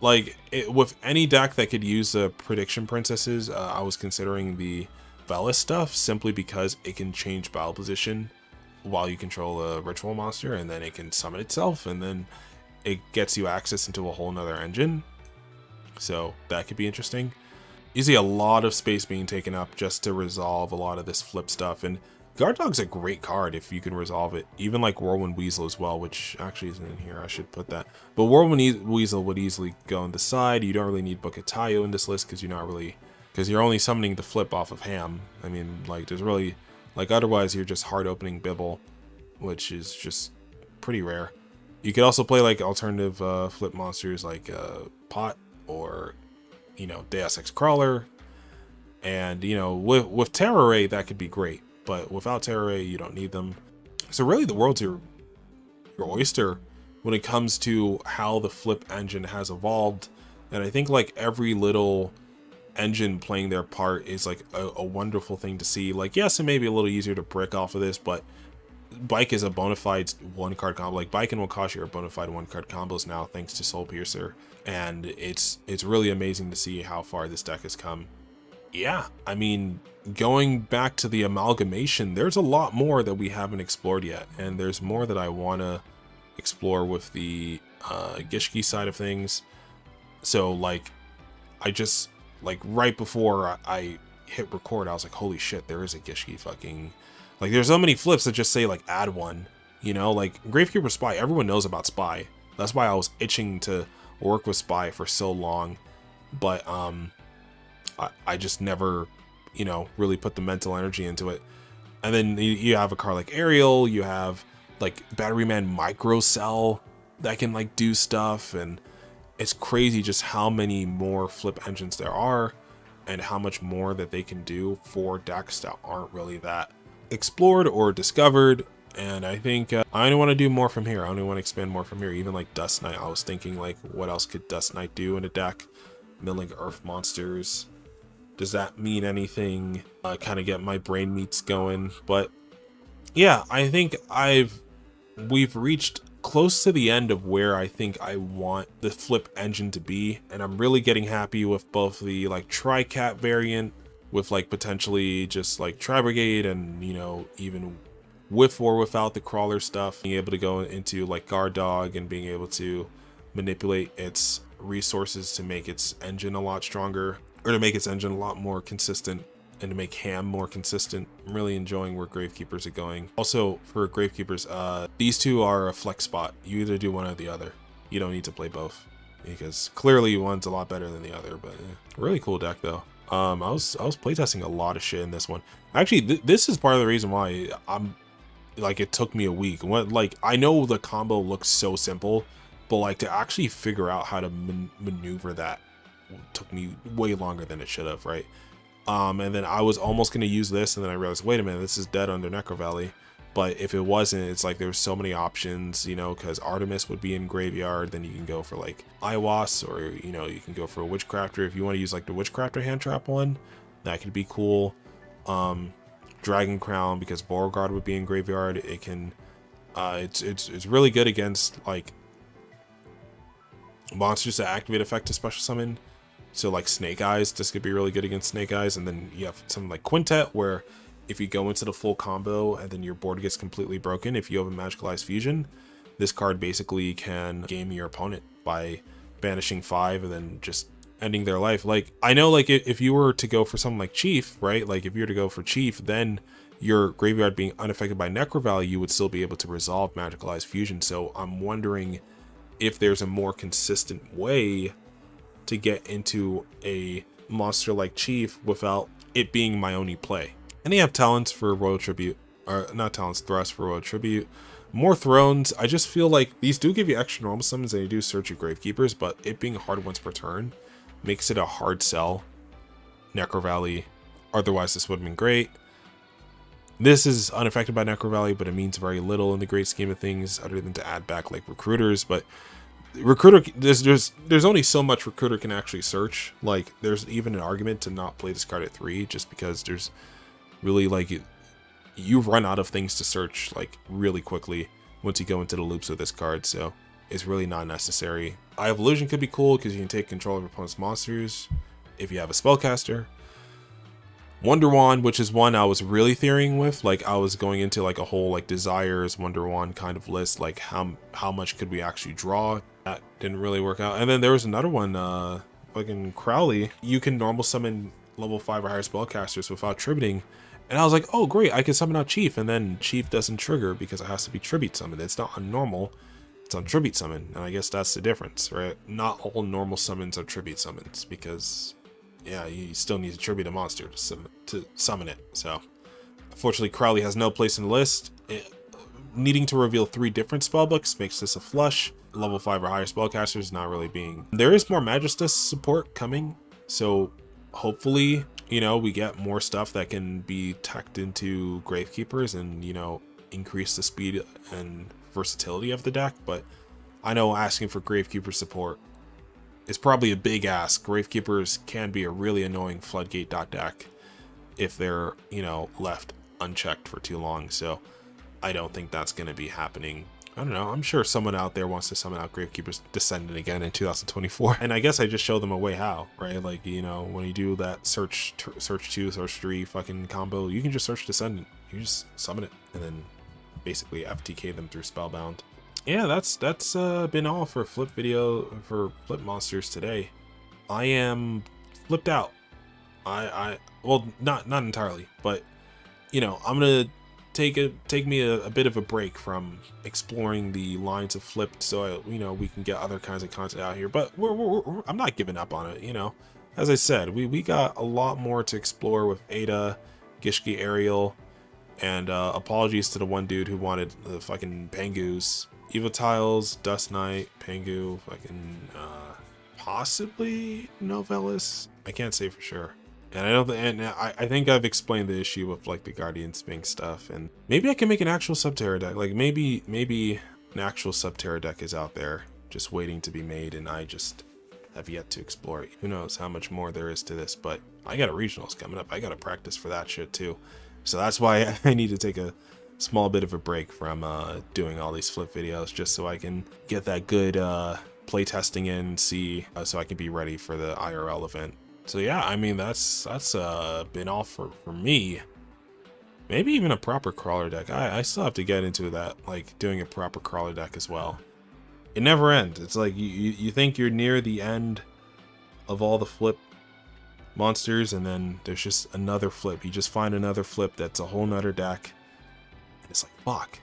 Like, with any deck that could use the Prediction Princesses, I was considering the Velis stuff, simply because it can change battle position while you control a ritual monster, and then it can summon itself, and then it gets you access into a whole nother engine. So that could be interesting. You see a lot of space being taken up just to resolve a lot of this flip stuff. And Guard Dog's a great card if you can resolve it. Even like Whirlwind Weasel as well, which actually isn't in here. I should put that. But Whirlwind Weasel would easily go on the side. You don't really need Book of Taiyou in this list, because you're not really, because you're only summoning the flip off of Ham. I mean, like, there's really, like, otherwise you're just hard opening Bibble, which is just pretty rare. You could also play like alternative flip monsters like Pot, or, you know, Deus Ex Crawler. And, you know, with Terror Wraith, that could be great, but without Terror Wraith, you don't need them. So really the world's your oyster when it comes to how the flip engine has evolved. And I think like every little engine playing their part is like a wonderful thing to see. Like, yes, it may be a little easier to brick off of this, but Bike is a bona fide one card combo. Like Bike and Wakashi are bona fide one card combos now, thanks to Soul Piercer, and it's really amazing to see how far this deck has come. Yeah, I mean, going back to the amalgamation, there's a lot more that we haven't explored yet, and there's more that I want to explore with the Gishiki side of things. So like, I just, like, right before I hit record, I was like, holy shit, there is a Gishiki fucking, like, there's so many flips that just say, like, add one, you know? Like, Gravekeeper's Spy, everyone knows about Spy. That's why I was itching to work with Spy for so long. But, I just never, you know, really put the mental energy into it. And then you have a card like Ariel, you have, like, Battery Man Microcell that can, like, do stuff. And it's crazy just how many more flip engines there are, and how much more that they can do for decks that aren't really that explored or discovered. And I think I only want to do more from here. I only want to expand more from here. Even like Dust Knight, I was thinking like, what else could Dust Knight do in a deck? Milling earth monsters, does that mean anything? Kind of get my brain meats going. But yeah, I think we've reached close to the end of where I think I want the flip engine to be, and I'm really getting happy with both the like Tri-Cat variant, with like potentially just like Tri-Brigade, and, you know, even with or without the Crawler stuff, being able to go into like Guard Dog and being able to manipulate its resources to make its engine a lot stronger, or to make its engine a lot more consistent. and to make ham more consistent. I'm really enjoying where Gravekeepers are going. Also, for Gravekeepers, these two are a flex spot. You either do one or the other. You don't need to play both, because clearly one's a lot better than the other, but yeah. Really cool deck though. I was playtesting a lot of shit in this one. Actually, this is part of the reason why I'm like, it took me a week. Like, I know the combo looks so simple, but like, to actually figure out how to maneuver that took me way longer than it should have, right? And then I was almost going to use this, and then I realized, wait a minute, this is dead under Necro Valley. But if it wasn't, it's like there were so many options, you know, because Artemis would be in Graveyard, then you can go for like Iwas, or, you know, you can go for a Witchcrafter. If you want to use like the Witchcrafter hand trap one, that could be cool. Dragon Crown, because Beauregard would be in Graveyard, it can, it's really good against like monsters that activate effect to special summon. So like Snake Eyes, this could be really good against Snake Eyes. And then you have something like Quintet, where if you go into the full combo and then your board gets completely broken, if you have a Magicalized Fusion, this card basically can game your opponent by banishing 5 and then just ending their life. Like, I know, like, if you were to go for something like Chief, right? Like, if you were to go for Chief, then your Graveyard being unaffected by Necro Valley, you would still be able to resolve Magicalized Fusion. So I'm wondering if there's a more consistent way to get into a monster like Chief without it being my only play. And they have Talents for Royal Tribute, or not Talents, Thrust for Royal Tribute. More Thrones. I just feel like these do give you extra normal summons, and they do search your Gravekeepers, but it being hard once per turn makes it a hard sell. Necro Valley, otherwise this would have been great. This is unaffected by Necro Valley, but it means very little in the great scheme of things, other than to add back like Recruiters. But Recruiter, there's only so much Recruiter can actually search. Like, there's even an argument to not play this card at 3, just because there's really, like, you run out of things to search like really quickly once you go into the loops with this card, so it's really not necessary. Eye of Illusion could be cool, because you can take control of your opponent's monsters if you have a Spellcaster. Wonder Wand, which is one I was really theorying with. Like, I was going into like a whole like Desires, Wonder Wand kind of list, like how much could we actually draw. That didn't really work out. And then there was another one, fucking Crowley. You can normal summon level 5 or higher Spellcasters without tributing. And I was like, oh great, I can summon out Chief, and then Chief doesn't trigger because it has to be tribute summoned. It's not on normal, it's on tribute summon, and I guess that's the difference, right? Not all normal summons are tribute summons, because yeah, you still need to tribute a monster to summon it. So unfortunately, Crowley has no place in the list. Needing to reveal 3 different spellbooks makes this a flush. Level 5 or higher Spellcasters not really being... There is more Magistus support coming, so hopefully, you know, we get more stuff that can be tucked into Gravekeepers and, you know, increase the speed and versatility of the deck. But I know asking for Gravekeeper support is probably a big ask. Gravekeepers can be a really annoying floodgate deck if they're, you know, left unchecked for too long. So I don't think that's going to be happening. I don't know. I'm sure someone out there wants to summon out Gravekeeper's Descendant again in 2024. And I guess I just show them a way how, right? Like, you know, when you do that search 2, search 3 fucking combo, you can just search Descendant. You just summon it and then basically FTK them through Spellbound. Yeah, that's been all for flip monsters today. I am flipped out. I well, not entirely, but you know, I'm going to take me a bit of a break from exploring the lines of flipped, so you know, we can get other kinds of content out here. But I'm not giving up on it, you know. As I said, we got a lot more to explore with Ada, Gishki Ariel, and apologies to the one dude who wanted the fucking Pangus, Evil Tiles, Dust Knight, Pangu, fucking possibly Novellus. I can't say for sure. And I don't, and I think I've explained the issue with like the Guardian Sphinx stuff, and maybe I can make an actual Subterra deck. Like maybe an actual Subterra deck is out there just waiting to be made, and I just have yet to explore it. Who knows how much more there is to this, but I got a regionals coming up. I got to practice for that shit too. So that's why I need to take a small bit of a break from doing all these flip videos, just so I can get that good playtesting in, see, so I can be ready for the IRL event. So yeah, I mean, that's been all for me. Maybe even a proper crawler deck. I still have to get into that, like doing a proper crawler deck as well. It never ends. It's like you think you're near the end of all the flip monsters, and then there's just another flip. You just find another flip that's a whole nother deck. And it's like, fuck.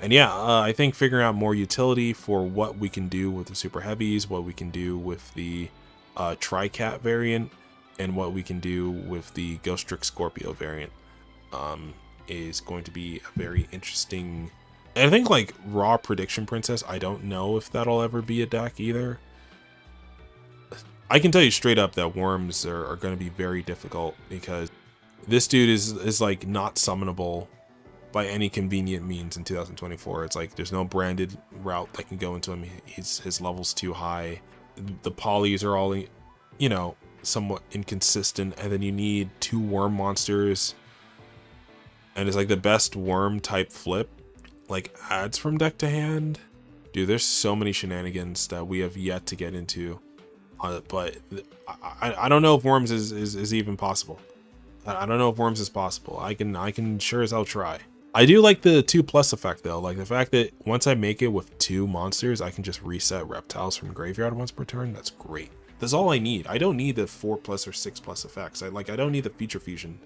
And yeah, I think figuring out more utility for what we can do with the super heavies, what we can do with the Tri-Cat variant, and what we can do with the Ghostrick Scorpio variant is going to be a very interesting. And I think like Raw Prediction Princess, I don't know if that'll ever be a deck either. I can tell you straight up that worms are going to be very difficult, because this dude is like not summonable by any convenient means in 2024. It's like there's no branded route that can go into him. His level's too high. The polys are all, you know, somewhat inconsistent, and then you need two worm monsters, and it's like the best worm type flip like adds from deck to hand. Dude, there's so many shenanigans that we have yet to get into, but I don't know if worms is even possible. I don't know if worms is possible. I can sure as hell try. I do like the 2+ effect though, like the fact that once I make it with 2 monsters, I can just reset reptiles from graveyard once per turn. That's great. That's all I need. I don't need the 4+ or 6+ effects. I don't need the feature fusion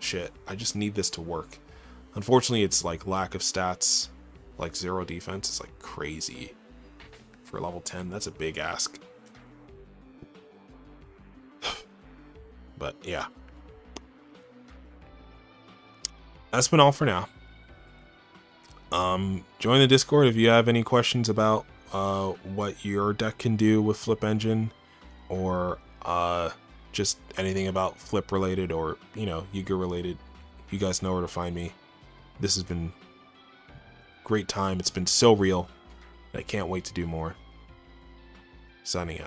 shit. I just need this to work. Unfortunately, it's like lack of stats, like 0 defense. It's like crazy for level 10. That's a big ask. But yeah, that's been all for now. Join the Discord if you have any questions about what your deck can do with Flip Engine, or just anything about flip related, or you know, Yuga related. You guys know where to find me. This has been a great time. It's been so real. I can't wait to do more. Signing out.